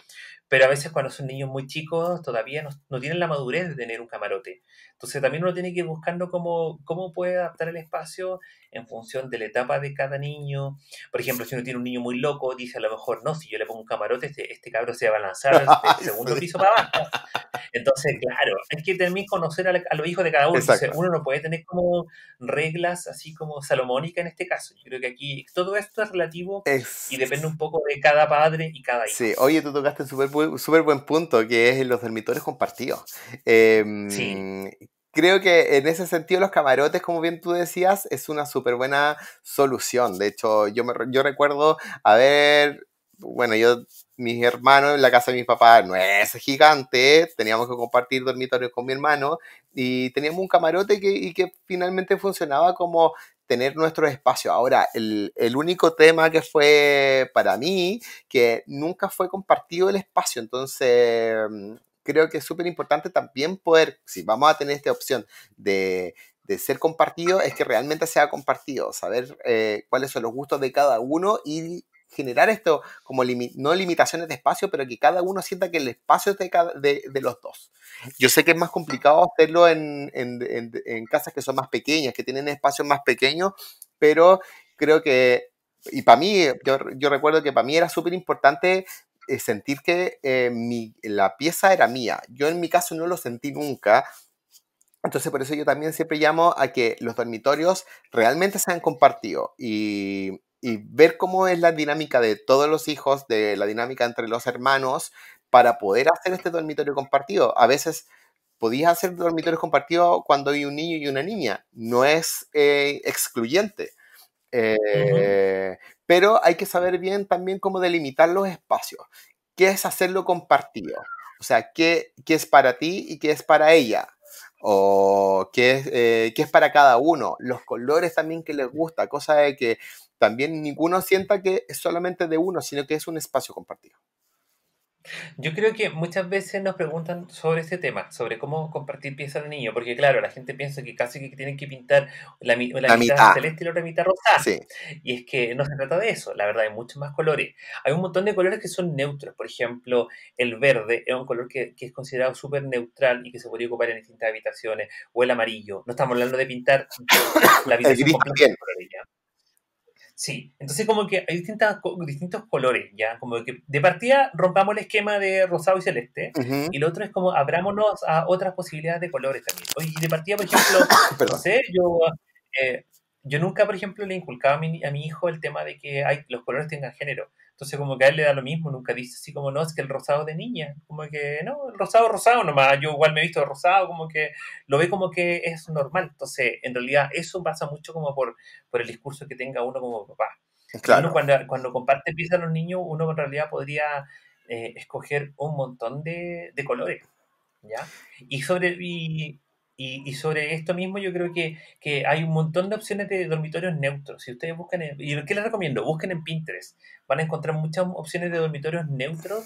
Pero a veces cuando son niños muy chicos todavía no, no tienen la madurez de tener un camarote. Entonces también uno tiene que ir buscando cómo, cómo puede adaptar el espacio en función de la etapa de cada niño. Por ejemplo, si uno tiene un niño muy loco, dice a lo mejor, no, si yo le pongo un camarote, este, este cabro se va a lanzar del segundo piso para abajo. Entonces, claro, hay que también conocer a, la, a los hijos de cada uno. Entonces, uno no puede tener como reglas así como salomónica en este caso. Yo creo que aquí todo esto es relativo es... y depende un poco de cada padre y cada hijo. Sí, oye, tú tocaste súper súper buen punto, que es los dormitorios compartidos. Eh, sí. Creo que en ese sentido los camarotes, como bien tú decías, es una súper buena solución. De hecho, yo, me, yo recuerdo, a ver, bueno, yo, mis hermanos en la casa de mis papás no es gigante, teníamos que compartir dormitorios con mi hermano y teníamos un camarote que, y que finalmente funcionaba como tener nuestro espacio. Ahora, el, el único tema que fue para mí, que nunca fue compartido el espacio, entonces creo que es súper importante también poder, si vamos a tener esta opción de, de ser compartido, es que realmente sea compartido, saber eh, cuáles son los gustos de cada uno y generar esto como limi- no limitaciones de espacio, pero que cada uno sienta que el espacio es de, cada, de, de los dos. Yo sé que es más complicado hacerlo en, en, en, en casas que son más pequeñas, que tienen espacios más pequeños, pero creo que, y para mí, yo, yo recuerdo que para mí era súper importante sentir que eh, mi, la pieza era mía. Yo en mi caso no lo sentí nunca. Entonces, por eso yo también siempre llamo a que los dormitorios realmente sean compartidos y... y ver cómo es la dinámica de todos los hijos, de la dinámica entre los hermanos, para poder hacer este dormitorio compartido. A veces podías hacer dormitorios compartidos cuando hay un niño y una niña. No es eh, excluyente. Eh, uh-huh. Pero hay que saber bien también cómo delimitar los espacios. ¿Qué es hacerlo compartido? O sea, ¿qué, qué es para ti y qué es para ella? O ¿qué es, eh, qué es para cada uno? Los colores también que les gusta, cosa de que también ninguno sienta que es solamente de uno, sino que es un espacio compartido. Yo creo que muchas veces nos preguntan sobre este tema, sobre cómo compartir piezas de niño, porque claro, la gente piensa que casi que tienen que pintar la, la, la mitad, mitad celeste y la otra mitad rosada, sí. Y es que no se trata de eso, la verdad, hay muchos más colores. Hay un montón de colores que son neutros, por ejemplo, el verde es un color que, que es considerado súper neutral y que se podría ocupar en distintas habitaciones, o el amarillo, no estamos hablando de pintar la habitación completa. Sí, entonces como que hay distintas, distintos colores, ¿ya? Como que de partida rompamos el esquema de rosado y celeste, uh-huh. Y lo otro es como abrámonos a otras posibilidades de colores también. Oye, y de partida, por ejemplo, no sé, yo, eh, yo nunca, por ejemplo, le inculcaba a mi, a mi hijo el tema de que ay, los colores tengan género. Entonces como que a él le da lo mismo, nunca dice así como, no, es que el rosado es de niña. Como que, no, el rosado es rosado nomás, yo igual me he visto de rosado, como que lo ve como que es normal. Entonces, en realidad, eso pasa mucho como por, por el discurso que tenga uno como papá. Claro. Uno cuando, cuando comparte piezas a los niños, uno en realidad podría eh, escoger un montón de, de colores, ¿ya? Y sobre... Y, Y, y sobre esto mismo yo creo que, que hay un montón de opciones de dormitorios neutros. Si ustedes buscan, en, y lo que les recomiendo, busquen en Pinterest, van a encontrar muchas opciones de dormitorios neutros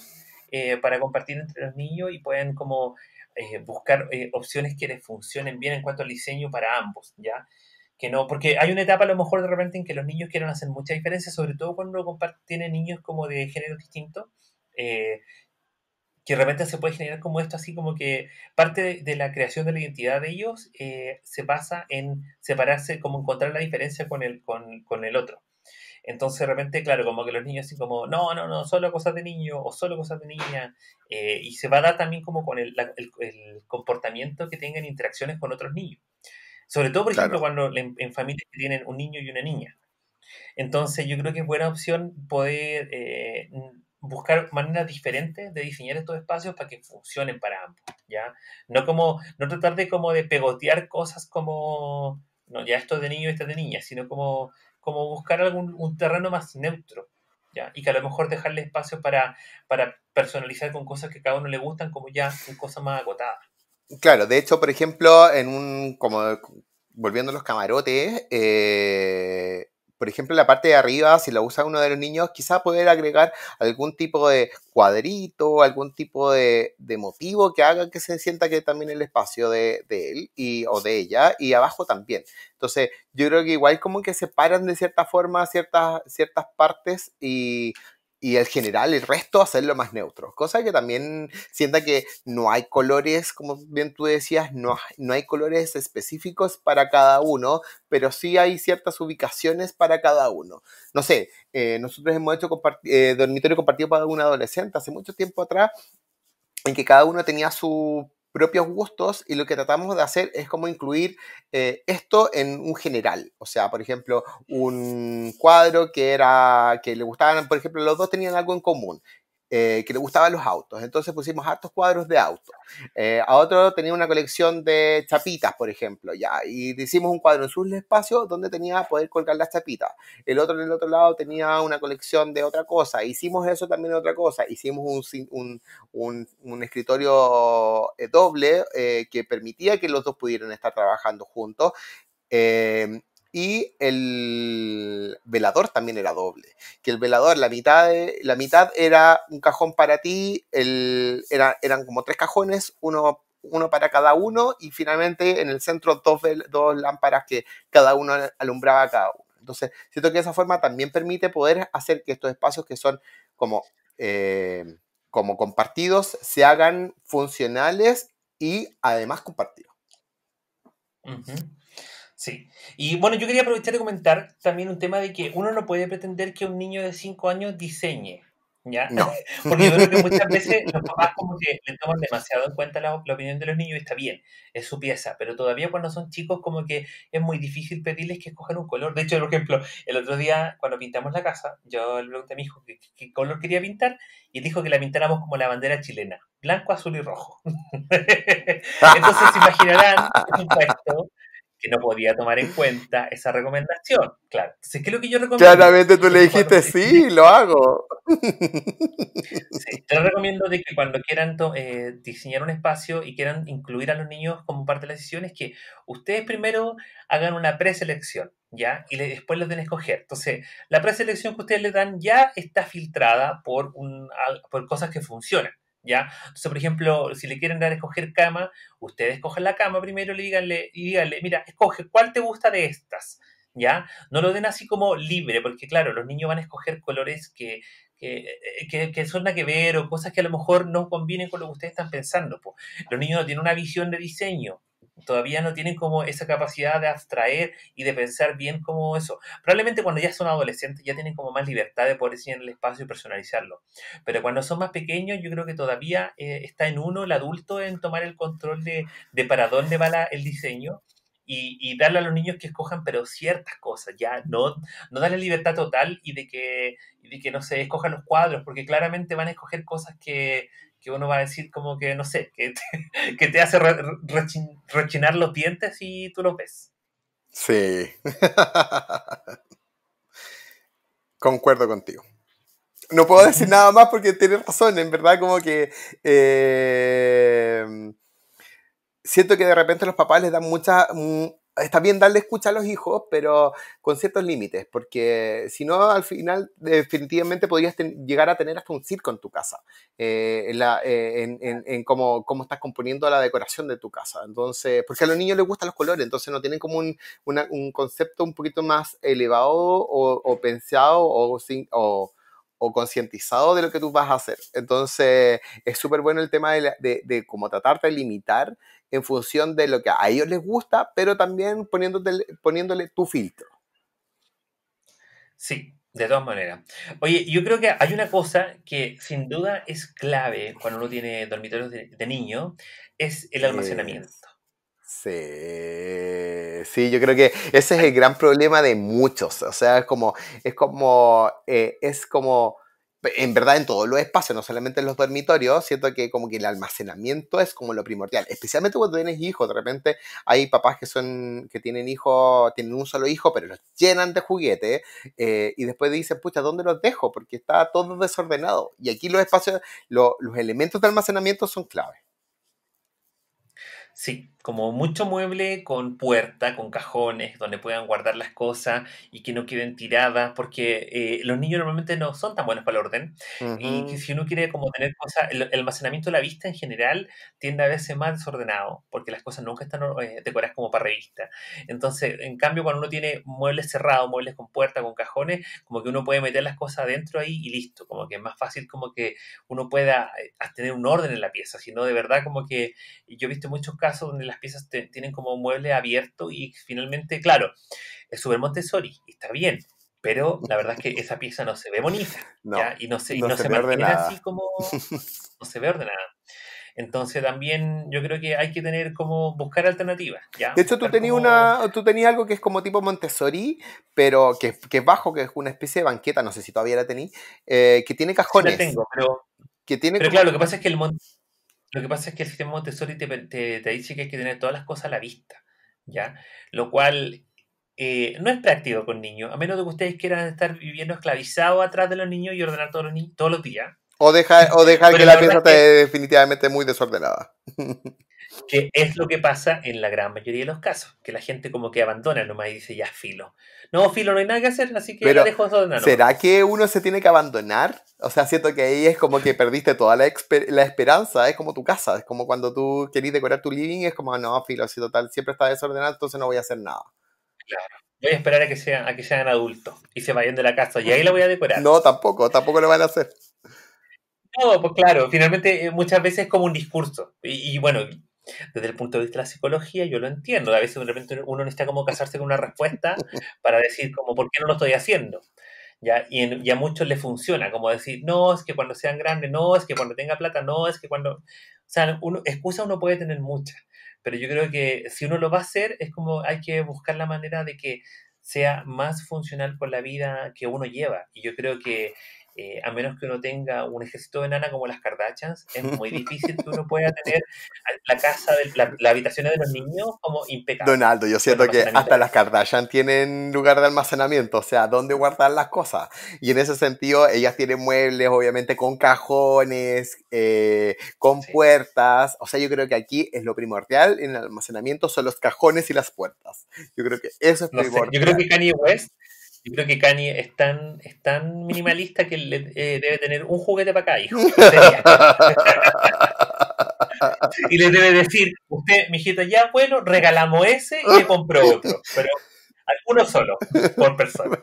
eh, para compartir entre los niños y pueden como eh, buscar eh, opciones que les funcionen bien en cuanto al diseño para ambos, ¿ya? Que no, porque hay una etapa a lo mejor de repente en que los niños quieren hacer mucha diferencia, sobre todo cuando comparten, tienen niños como de género distinto, eh, que de repente se puede generar como esto, así como que parte de, de la creación de la identidad de ellos eh, se basa en separarse, como encontrar la diferencia con el, con, con el otro. Entonces, de repente, claro, como que los niños así como, no, no, no, solo cosas de niño o solo cosas de niña. Eh, y se va a dar también como con el, la, el, el comportamiento que tengan interacciones con otros niños. Sobre todo, por claro. ejemplo, cuando en, en familias que tienen un niño y una niña. Entonces yo creo que es buena opción poder eh, buscar maneras diferentes de diseñar estos espacios para que funcionen para ambos, ¿ya? No como, no tratar de como de pegotear cosas como, no, ya esto es de niño y esto es de niña, sino como, como buscar algún un terreno más neutro, ¿ya? Y que a lo mejor dejarle espacio para, para personalizar con cosas que a cada uno le gustan, como ya con cosas más agotadas. Claro, de hecho, por ejemplo, en un, como volviendo a los camarotes, eh... por ejemplo, la parte de arriba, si la usa uno de los niños, quizás poder agregar algún tipo de cuadrito, algún tipo de, de motivo que haga que se sienta que también el espacio de, de él y, o de ella, y abajo también. Entonces, yo creo que igual como que separan de cierta forma ciertas, ciertas partes y... y el general, el resto, hacerlo más neutro. Cosa que también sienta que no hay colores, como bien tú decías, no, no hay colores específicos para cada uno, pero sí hay ciertas ubicaciones para cada uno. No sé, eh, nosotros hemos hecho comparti- eh, dormitorio compartido para un adolescente hace mucho tiempo atrás, en que cada uno tenía sus propios gustos, y lo que tratamos de hacer es como incluir eh, esto en un general. O sea, por ejemplo, un cuadro que era que le gustaban, por ejemplo, los dos tenían algo en común, eh, que le gustaban los autos, entonces pusimos hartos cuadros de autos. Eh, a otro tenía una colección de chapitas, por ejemplo, ya, y hicimos un cuadro en sus espacios donde tenía poder colgar las chapitas. El otro en el otro lado tenía una colección de otra cosa, hicimos eso también otra cosa, hicimos un, un, un, un escritorio doble eh, que permitía que los dos pudieran estar trabajando juntos, eh, y el velador también era doble, que el velador, la mitad, de, la mitad era un cajón para ti, el, era, eran como tres cajones, uno, uno para cada uno, y finalmente en el centro dos, dos lámparas que cada uno alumbraba a cada uno. Entonces siento que de esa forma también permite poder hacer que estos espacios que son como, eh, como compartidos se hagan funcionales y además compartidos. Uh-huh. Sí. Y bueno, yo quería aprovechar de comentar también un tema de que uno no puede pretender que un niño de cinco años diseñe, ¿ya? No. Porque yo creo que muchas veces los papás como que le toman demasiado en cuenta la, la opinión de los niños, y está bien, es su pieza, pero todavía cuando son chicos como que es muy difícil pedirles que escojan un color. De hecho, por ejemplo, el otro día cuando pintamos la casa, yo le pregunté a mi hijo qué, qué color quería pintar, y dijo que la pintáramos como la bandera chilena, blanco, azul y rojo. Entonces se imaginarán, por supuesto, que no podía tomar en cuenta esa recomendación, claro. Entonces, ¿qué es lo que yo recomiendo? Claramente tú le dijiste, sí, lo hago. Sí, te recomiendo de que cuando quieran eh, diseñar un espacio y quieran incluir a los niños como parte de las decisiones, que ustedes primero hagan una preselección, ¿ya? Y le, después los den a escoger. Entonces, la preselección que ustedes le dan ya está filtrada por, un, por cosas que funcionan, ¿ya? Entonces, por ejemplo, si le quieren dar a escoger cama, ustedes escogen la cama primero y díganle, y díganle, mira, escoge cuál te gusta de estas, ¿ya? No lo den así como libre, porque claro, los niños van a escoger colores que, que, que, que son nada que ver, o cosas que a lo mejor no convienen con lo que ustedes están pensando, po. Los niños no tienen una visión de diseño, todavía no tienen como esa capacidad de abstraer y de pensar bien como eso. Probablemente cuando ya son adolescentes ya tienen como más libertad de poder diseñar el espacio y personalizarlo. Pero cuando son más pequeños yo creo que todavía eh, está en uno, el adulto, en tomar el control de, de para dónde va la, el diseño y, y darle a los niños que escojan, pero ciertas cosas, ya no, no darle libertad total y de que, y de que no sé, escojan los cuadros, porque claramente van a escoger cosas que... que uno va a decir como que, no sé, que te, que te hace re, rechin, rechinar los dientes y tú lo ves. Sí. Concuerdo contigo. No puedo decir nada más porque tienes razón, en verdad, como que... Eh, siento que de repente los papás les dan mucha... Mm, está bien darle escucha a los hijos, pero con ciertos límites, porque si no, al final, definitivamente podrías ten- llegar a tener hasta un circo en tu casa, eh, en, la, eh, en, en, en cómo, cómo estás componiendo la decoración de tu casa. Entonces, porque a los niños les gustan los colores, entonces no tienen como un, una, un concepto un poquito más elevado o, o pensado o... sin, o o concientizado de lo que tú vas a hacer. Entonces, es súper bueno el tema de, la, de, de como tratarte de limitar en función de lo que a ellos les gusta, pero también poniéndote, poniéndole tu filtro. Sí, de todas maneras. Oye, yo creo que hay una cosa que sin duda es clave cuando uno tiene dormitorios de, de niño, es el almacenamiento. Sí. Sí, sí, yo creo que ese es el gran problema de muchos. O sea, es como, es como, eh, es como, en verdad, en todos los espacios, no solamente en los dormitorios, siento que como que el almacenamiento es como lo primordial, especialmente cuando tienes hijos. De repente hay papás que son que tienen hijos, tienen un solo hijo, pero los llenan de juguetes, eh, y después dicen, pucha, ¿dónde los dejo? Porque está todo desordenado. Y aquí los espacios, lo, los elementos de almacenamiento son claves. Sí, como mucho mueble con puerta, con cajones, donde puedan guardar las cosas y que no queden tiradas, porque eh, los niños normalmente no son tan buenos para el orden. Uh-huh. Y que si uno quiere como tener cosas, el, el almacenamiento de la vista en general tiende a verse más desordenado, porque las cosas nunca están eh, decoradas como para revista. Entonces, en cambio, cuando uno tiene muebles cerrados, muebles con puerta, con cajones, como que uno puede meter las cosas adentro ahí y listo, como que es más fácil como que uno pueda tener un orden en la pieza, sino de verdad como que yo he visto muchos casos donde las piezas te, tienen como mueble abierto y finalmente, claro, es súper Montessori, está bien, pero la verdad es que esa pieza no se ve bonita, no, ¿ya? Y no se, no y no se, se mantiene ordenada. Así como no se ve ordenada. Entonces también yo creo que hay que tener como buscar alternativas, ¿ya? De hecho, tú tenías como... una, tú tenías algo que es como tipo Montessori, pero que, que es bajo, que es una especie de banqueta, no sé si todavía la tenías, eh, que tiene cajones. Sí la tengo, pero, que tiene pero como... claro, lo que pasa es que el Montessori Lo que pasa es que el sistema Montessori te, te, te dice que hay que tener todas las cosas a la vista, ¿ya? Lo cual eh, no es práctico con niños, a menos de que ustedes quieran estar viviendo esclavizados atrás de los niños y ordenar todos los, ni todos los días. O dejar, o dejar que la, la pieza esté definitivamente muy desordenada. Que es lo que pasa en la gran mayoría de los casos, que la gente como que abandona nomás y dice, ya, filo. No, filo, no hay nada que hacer, así que pero, la dejo desordenada. ¿Será que uno se tiene que abandonar? O sea, siento que ahí es como que perdiste toda la, la esperanza, es como tu casa, es como cuando tú querís decorar tu living, es como, no, filo, si total, siempre está desordenado, entonces no voy a hacer nada. Claro. Voy a esperar a que sean, a que sean adultos y se vayan de la casa, y ahí la voy a decorar. No, tampoco, tampoco lo van a hacer. No, pues claro, finalmente muchas veces es como un discurso, y, y bueno, desde el punto de vista de la psicología yo lo entiendo, a veces de repente uno necesita como casarse con una respuesta para decir como, ¿por qué no lo estoy haciendo? ¿Ya? Y, en, y a muchos les funciona, como decir, no, es que cuando sean grandes, no, es que cuando tenga plata, no, es que cuando... O sea, uno, excusa uno puede tener muchas, pero yo creo que si uno lo va a hacer, es como hay que buscar la manera de que sea más funcional con la vida que uno lleva, y yo creo que Eh, a menos que uno tenga un ejército de nana como las Kardashians, es muy difícil que uno pueda tener la casa, de, la, la habitación de los niños como impecable. Donaldo, yo siento que hasta las Kardashian tienen lugar de almacenamiento, o sea, dónde guardar las cosas. Y en ese sentido, ellas tienen muebles, obviamente, con cajones, eh, con sí. puertas. O sea, yo creo que aquí es lo primordial en el almacenamiento, son los cajones y las puertas. Yo creo que eso es no primordial. Sé. Yo creo que Kanye West... Yo creo que Kanye es tan, es tan minimalista que le, eh, debe tener un juguete para acá, hijo. Y le debe decir, usted, mijito, ya, bueno, regalamos ese y le compró otro. Pero uno solo, por persona.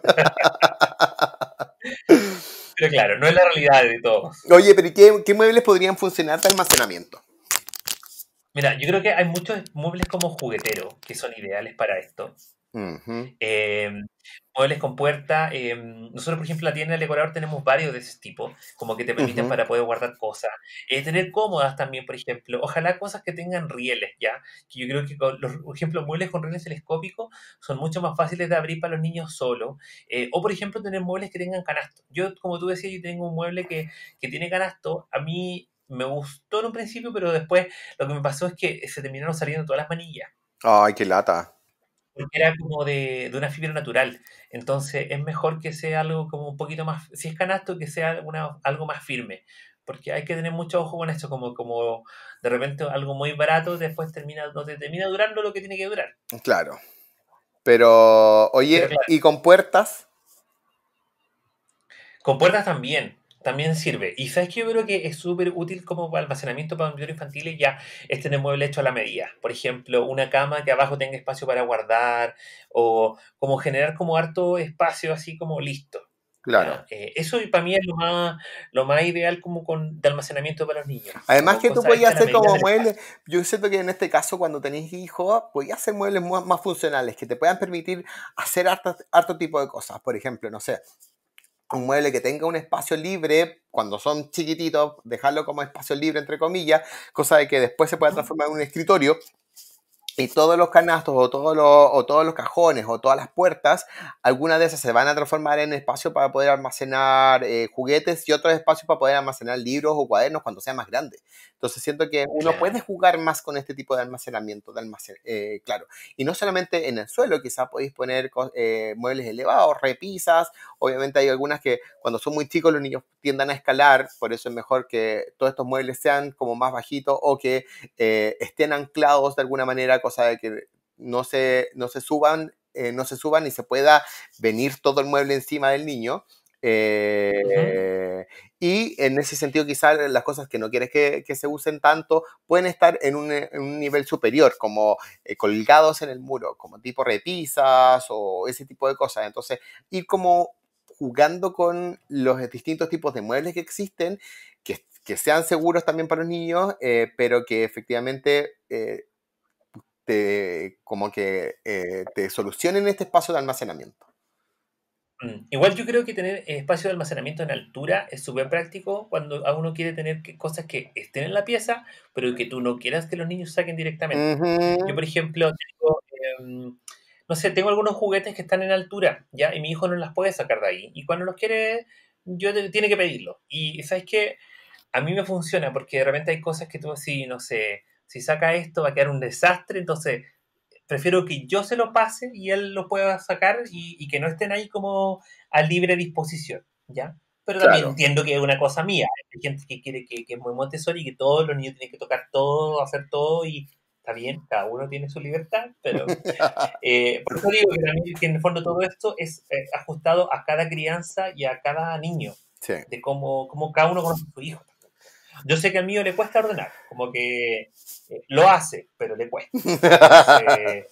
Pero claro, no es la realidad de todos. Oye, pero ¿qué, qué muebles podrían funcionar para almacenamiento? Mira, yo creo que hay muchos muebles como juguetero que son ideales para esto. Uh-huh. Eh, muebles con puerta, eh, nosotros por ejemplo en la tienda del decorador tenemos varios de ese tipo, como que te permiten uh-huh. para poder guardar cosas, eh, tener cómodas también, por ejemplo, ojalá cosas que tengan rieles, ya, que yo creo que con los, por ejemplo, muebles con rieles telescópicos son mucho más fáciles de abrir para los niños solos, eh, o por ejemplo tener muebles que tengan canasto. Yo, como tú decías, yo tengo un mueble que, que tiene canasto, a mí me gustó en un principio, pero después lo que me pasó es que se terminaron saliendo todas las manillas. Ay, qué lata. Porque era como de, de una fibra natural. Entonces es mejor que sea algo como un poquito más, si es canasto, que sea una, algo más firme. Porque hay que tener mucho ojo con esto, como, como de repente algo muy barato después termina, no te termina durando lo que tiene que durar. Claro. Pero, oye, Pero claro. ¿Y con puertas? Con puertas también. También sirve. Y sabes que yo creo que es súper útil como almacenamiento para dormitorios infantiles, ya es tener mueble hecho a la medida. Por ejemplo, una cama que abajo tenga espacio para guardar, o como generar como harto espacio así como listo. Claro. Eh, eso para mí es lo más, lo más ideal como con, de almacenamiento para los niños. Además que tú podías hacer como muebles, yo siento que en este caso cuando tenés hijos, podías hacer muebles más, más funcionales, que te puedan permitir hacer harto, harto tipo de cosas. Por ejemplo, no sé, un mueble que tenga un espacio libre, cuando son chiquititos, dejarlo como espacio libre, entre comillas, cosa de que después se pueda transformar en un escritorio, Y todos los canastos o, todo lo, o todos los cajones o todas las puertas, algunas de esas se van a transformar en espacio para poder almacenar eh, juguetes y otros espacios para poder almacenar libros o cuadernos cuando sea más grande. Entonces siento que uno claro. puede jugar más con este tipo de almacenamiento, de almacen, eh, claro. Y no solamente en el suelo, quizás podéis poner eh, muebles elevados, repisas. Obviamente hay algunas que cuando son muy chicos los niños tiendan a escalar, por eso es mejor que todos estos muebles sean como más bajitos o que eh, estén anclados de alguna manera, cosa de que no se, no se suban, eh, no se suban y se pueda venir todo el mueble encima del niño. Eh, uh-huh. Y en ese sentido quizás las cosas que no quieres que, que se usen tanto pueden estar en un, en un nivel superior, como eh, colgados en el muro, como tipo repisas o ese tipo de cosas. Entonces ir como jugando con los distintos tipos de muebles que existen, que, que sean seguros también para los niños, eh, pero que efectivamente eh, te, como que eh, te solucionen este espacio de almacenamiento. Igual yo creo que tener espacio de almacenamiento en altura es súper práctico cuando uno quiere tener que cosas que estén en la pieza, pero que tú no quieras que los niños saquen directamente. Uh-huh. Yo, por ejemplo, tengo, eh, no sé, tengo algunos juguetes que están en altura, ¿ya? Y mi hijo no las puede sacar de ahí. Y cuando los quiere, yo te, tiene que pedirlo. Y ¿sabes qué? A mí me funciona porque de repente hay cosas que tú así, no sé, si saca esto va a quedar un desastre, entonces... Prefiero que yo se lo pase y él lo pueda sacar y, y que no estén ahí como a libre disposición, ¿ya? Pero también claro. entiendo que es una cosa mía. Hay gente que quiere que, que es muy Montessori y que todos los niños tienen que tocar todo, hacer todo y está bien, cada uno tiene su libertad, pero eh, por eso digo que, también, que en el fondo todo esto es eh, ajustado a cada crianza y a cada niño, sí. de cómo, cómo cada uno conoce a su hijo. Yo sé que al mío le cuesta ordenar, como que eh, lo hace, pero le cuesta. Entonces,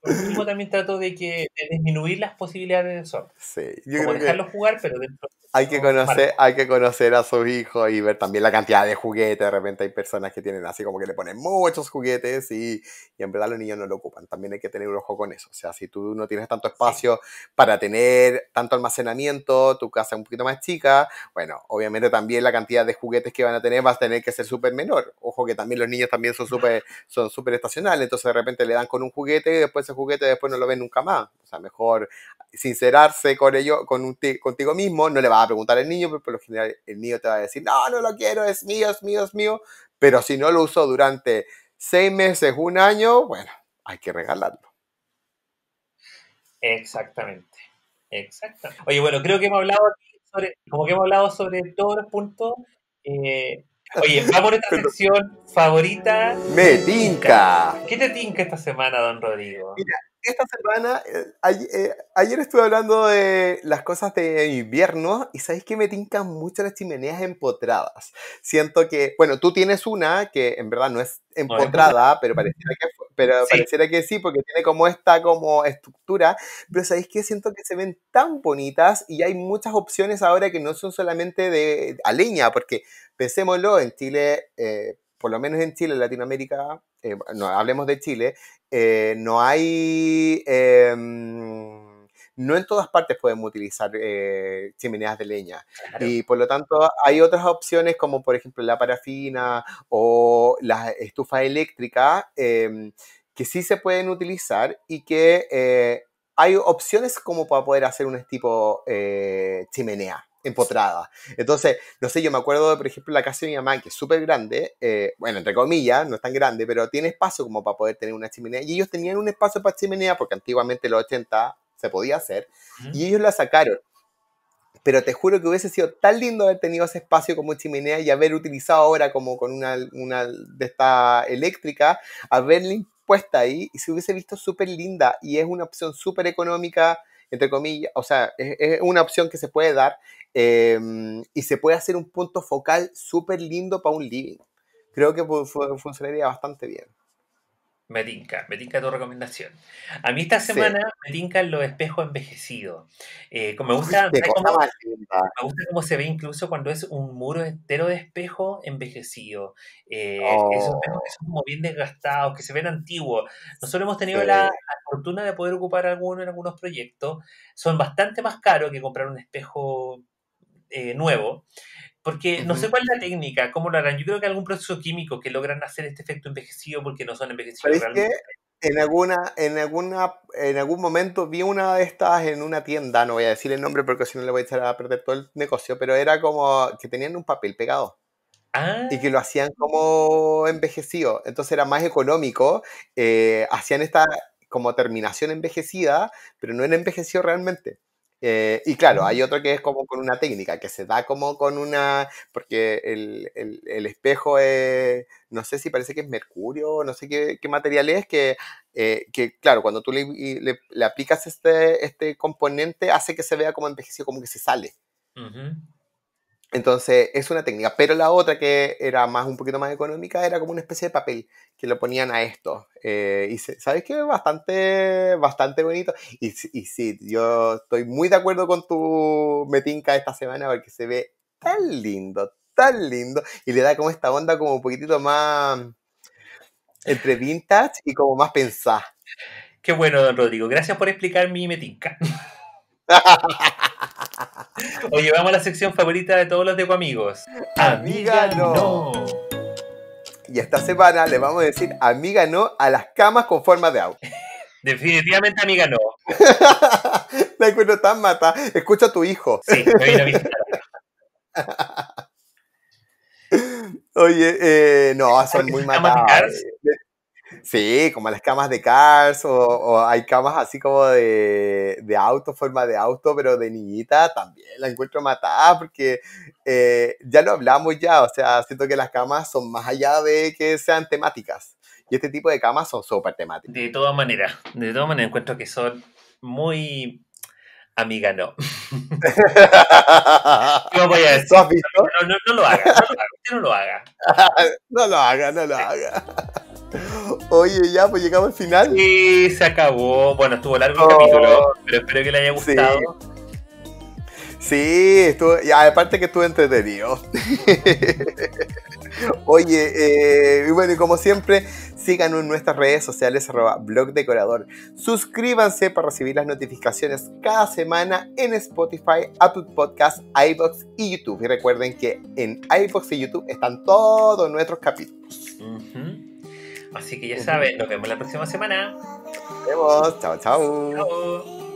por último, también trato de, que, de disminuir las posibilidades de desorden. Sí, yo como creo dejarlo que jugar, pero dentro de hay que conocer, hay que conocer a sus hijos y ver también la cantidad de juguetes. De repente hay personas que tienen así como que le ponen muchos juguetes y, y en verdad los niños no lo ocupan. También hay que tener un ojo con eso. O sea, si tú no tienes tanto espacio sí. para tener tanto almacenamiento, tu casa es un poquito más chica, bueno, obviamente también la cantidad de juguetes que van a tener va a tener que ser súper menor. Ojo que también los niños también son súper son súper estacionales. Entonces de repente le dan con un juguete y después ese juguete después no lo ven nunca más. O sea, mejor sincerarse con ello, con un t- contigo mismo. No le vas a preguntar al niño, pero por lo general el niño te va a decir, no, no lo quiero, es mío, es mío, es mío. Pero si no lo usó durante seis meses, un año, bueno, hay que regalarlo. Exactamente. Exactamente. Oye, bueno, creo que hemos hablado sobre, como que hemos hablado sobre todos los puntos. Eh, oye, vamos a esta sección favorita. Me tinca. ¿Qué te tinca esta semana, don Rodrigo? Mira. Esta semana, ayer, ayer estuve hablando de las cosas de invierno y sabéis que me tincan mucho las chimeneas empotradas. Siento que, bueno, tú tienes una que en verdad no es empotrada, pero pareciera que, pero sí. pareciera que sí, porque tiene como esta como estructura, pero sabéis que siento que se ven tan bonitas y hay muchas opciones ahora que no son solamente de a leña, porque pensémoslo, en Chile, eh, por lo menos en Chile, en Latinoamérica, eh, no hablemos de Chile, Eh, no hay, eh, no en todas partes podemos utilizar eh, chimeneas de leña. Claro. Y por lo tanto hay otras opciones como por ejemplo la parafina o las estufas eléctricas eh, que sí se pueden utilizar y que eh, hay opciones como para poder hacer un tipo eh, chimenea empotrada. Entonces, no sé, yo me acuerdo de, por ejemplo, la casa de mi mamá, que es súper grande, eh, bueno, entre comillas, no es tan grande, pero tiene espacio como para poder tener una chimenea. Y ellos tenían un espacio para chimenea, porque antiguamente en los ochenta se podía hacer, uh-huh. y ellos la sacaron. Pero te juro que hubiese sido tan lindo haber tenido ese espacio como chimenea y haber utilizado ahora como con una, una de esta eléctrica, haber puesta ahí, y se hubiese visto súper linda, y es una opción súper económica, entre comillas, o sea, es, es una opción que se puede dar eh, y se puede hacer un punto focal súper lindo para un living. Creo que fu- fu- funcionaría bastante bien. Me tinca, me tinca tu recomendación. A mí esta semana sí. me tincan los espejos envejecidos. Eh, como me, gusta, Uy, como, me gusta cómo se ve incluso cuando es un muro entero de espejos envejecidos. Eh, oh. Esos espejos que son como bien desgastados, que se ven antiguos. Nosotros hemos tenido sí. la, la fortuna de poder ocupar alguno en algunos proyectos. Son bastante más caros que comprar un espejo eh, nuevo. Porque uh-huh. no sé cuál es la técnica, cómo lo harán. Yo creo que algún proceso químico que logran hacer este efecto envejecido porque no son envejecidos realmente. Que en, alguna, en, alguna, en algún momento vi una de estas en una tienda, no voy a decir el nombre porque si no le voy a echar a perder todo el negocio, pero era como que tenían un papel pegado. Ah. Y que lo hacían como envejecido. Entonces era más económico. Eh, hacían esta como terminación envejecida, pero no era envejecido realmente. Eh, y claro, hay otro que es como con una técnica, que se da como con una... Porque el, el, el espejo es... No sé si parece que es mercurio, no sé qué, qué material es, que, eh, que claro, cuando tú le, le, le aplicas este, este componente, hace que se vea como envejecido, como que se sale. Uh-huh. Entonces, es una técnica. Pero la otra, que era más un poquito más económica, era como una especie de papel que lo ponían a esto. Eh, y se, ¿sabes qué? Bastante, bastante bonito. Y, y sí, yo estoy muy de acuerdo con tu metinca esta semana porque se ve tan lindo, tan lindo. Y le da como esta onda como un poquitito más entre vintage y como más pensada. Qué bueno, don Rodrigo. Gracias por explicar mi metinca. Oye, vamos a la sección favorita de todos los Deco Amigos. Amiga, amiga no. no. Y esta semana le vamos a decir amiga no a las camas con forma de agua. Definitivamente amiga no. La encuentro tan mata. Escucha a tu hijo. Sí, me vino a visitar. Oye, eh, no, son muy matadas. Sí, como las camas de Cars, o, o hay camas así como de, de auto, forma de auto, pero de niñita también la encuentro matada, porque eh, ya lo hablamos ya, o sea, siento que las camas son más allá de que sean temáticas, y este tipo de camas son súper temáticas. De todas maneras, de todas maneras encuentro que son muy... Amiga no. No voy a decir. ¿Has visto? No, no, no lo haga, no lo haga. No lo haga, no lo haga. Oye, ya, pues llegamos al final. Sí, se acabó. Bueno, estuvo largo el oh, capítulo, pero espero que le haya gustado. Sí, sí estuvo, y aparte que estuvo entretenido. Oye, eh, y bueno, y como siempre, síganos en nuestras redes sociales, arroba Blog Decorador. Suscríbanse para recibir las notificaciones cada semana en Spotify, Apple Podcasts, iVoox y YouTube. Y recuerden que en iVoox y YouTube están todos nuestros capítulos. Uh-huh. Así que ya saben, nos vemos la próxima semana. Nos vemos, chao, chao. Chao.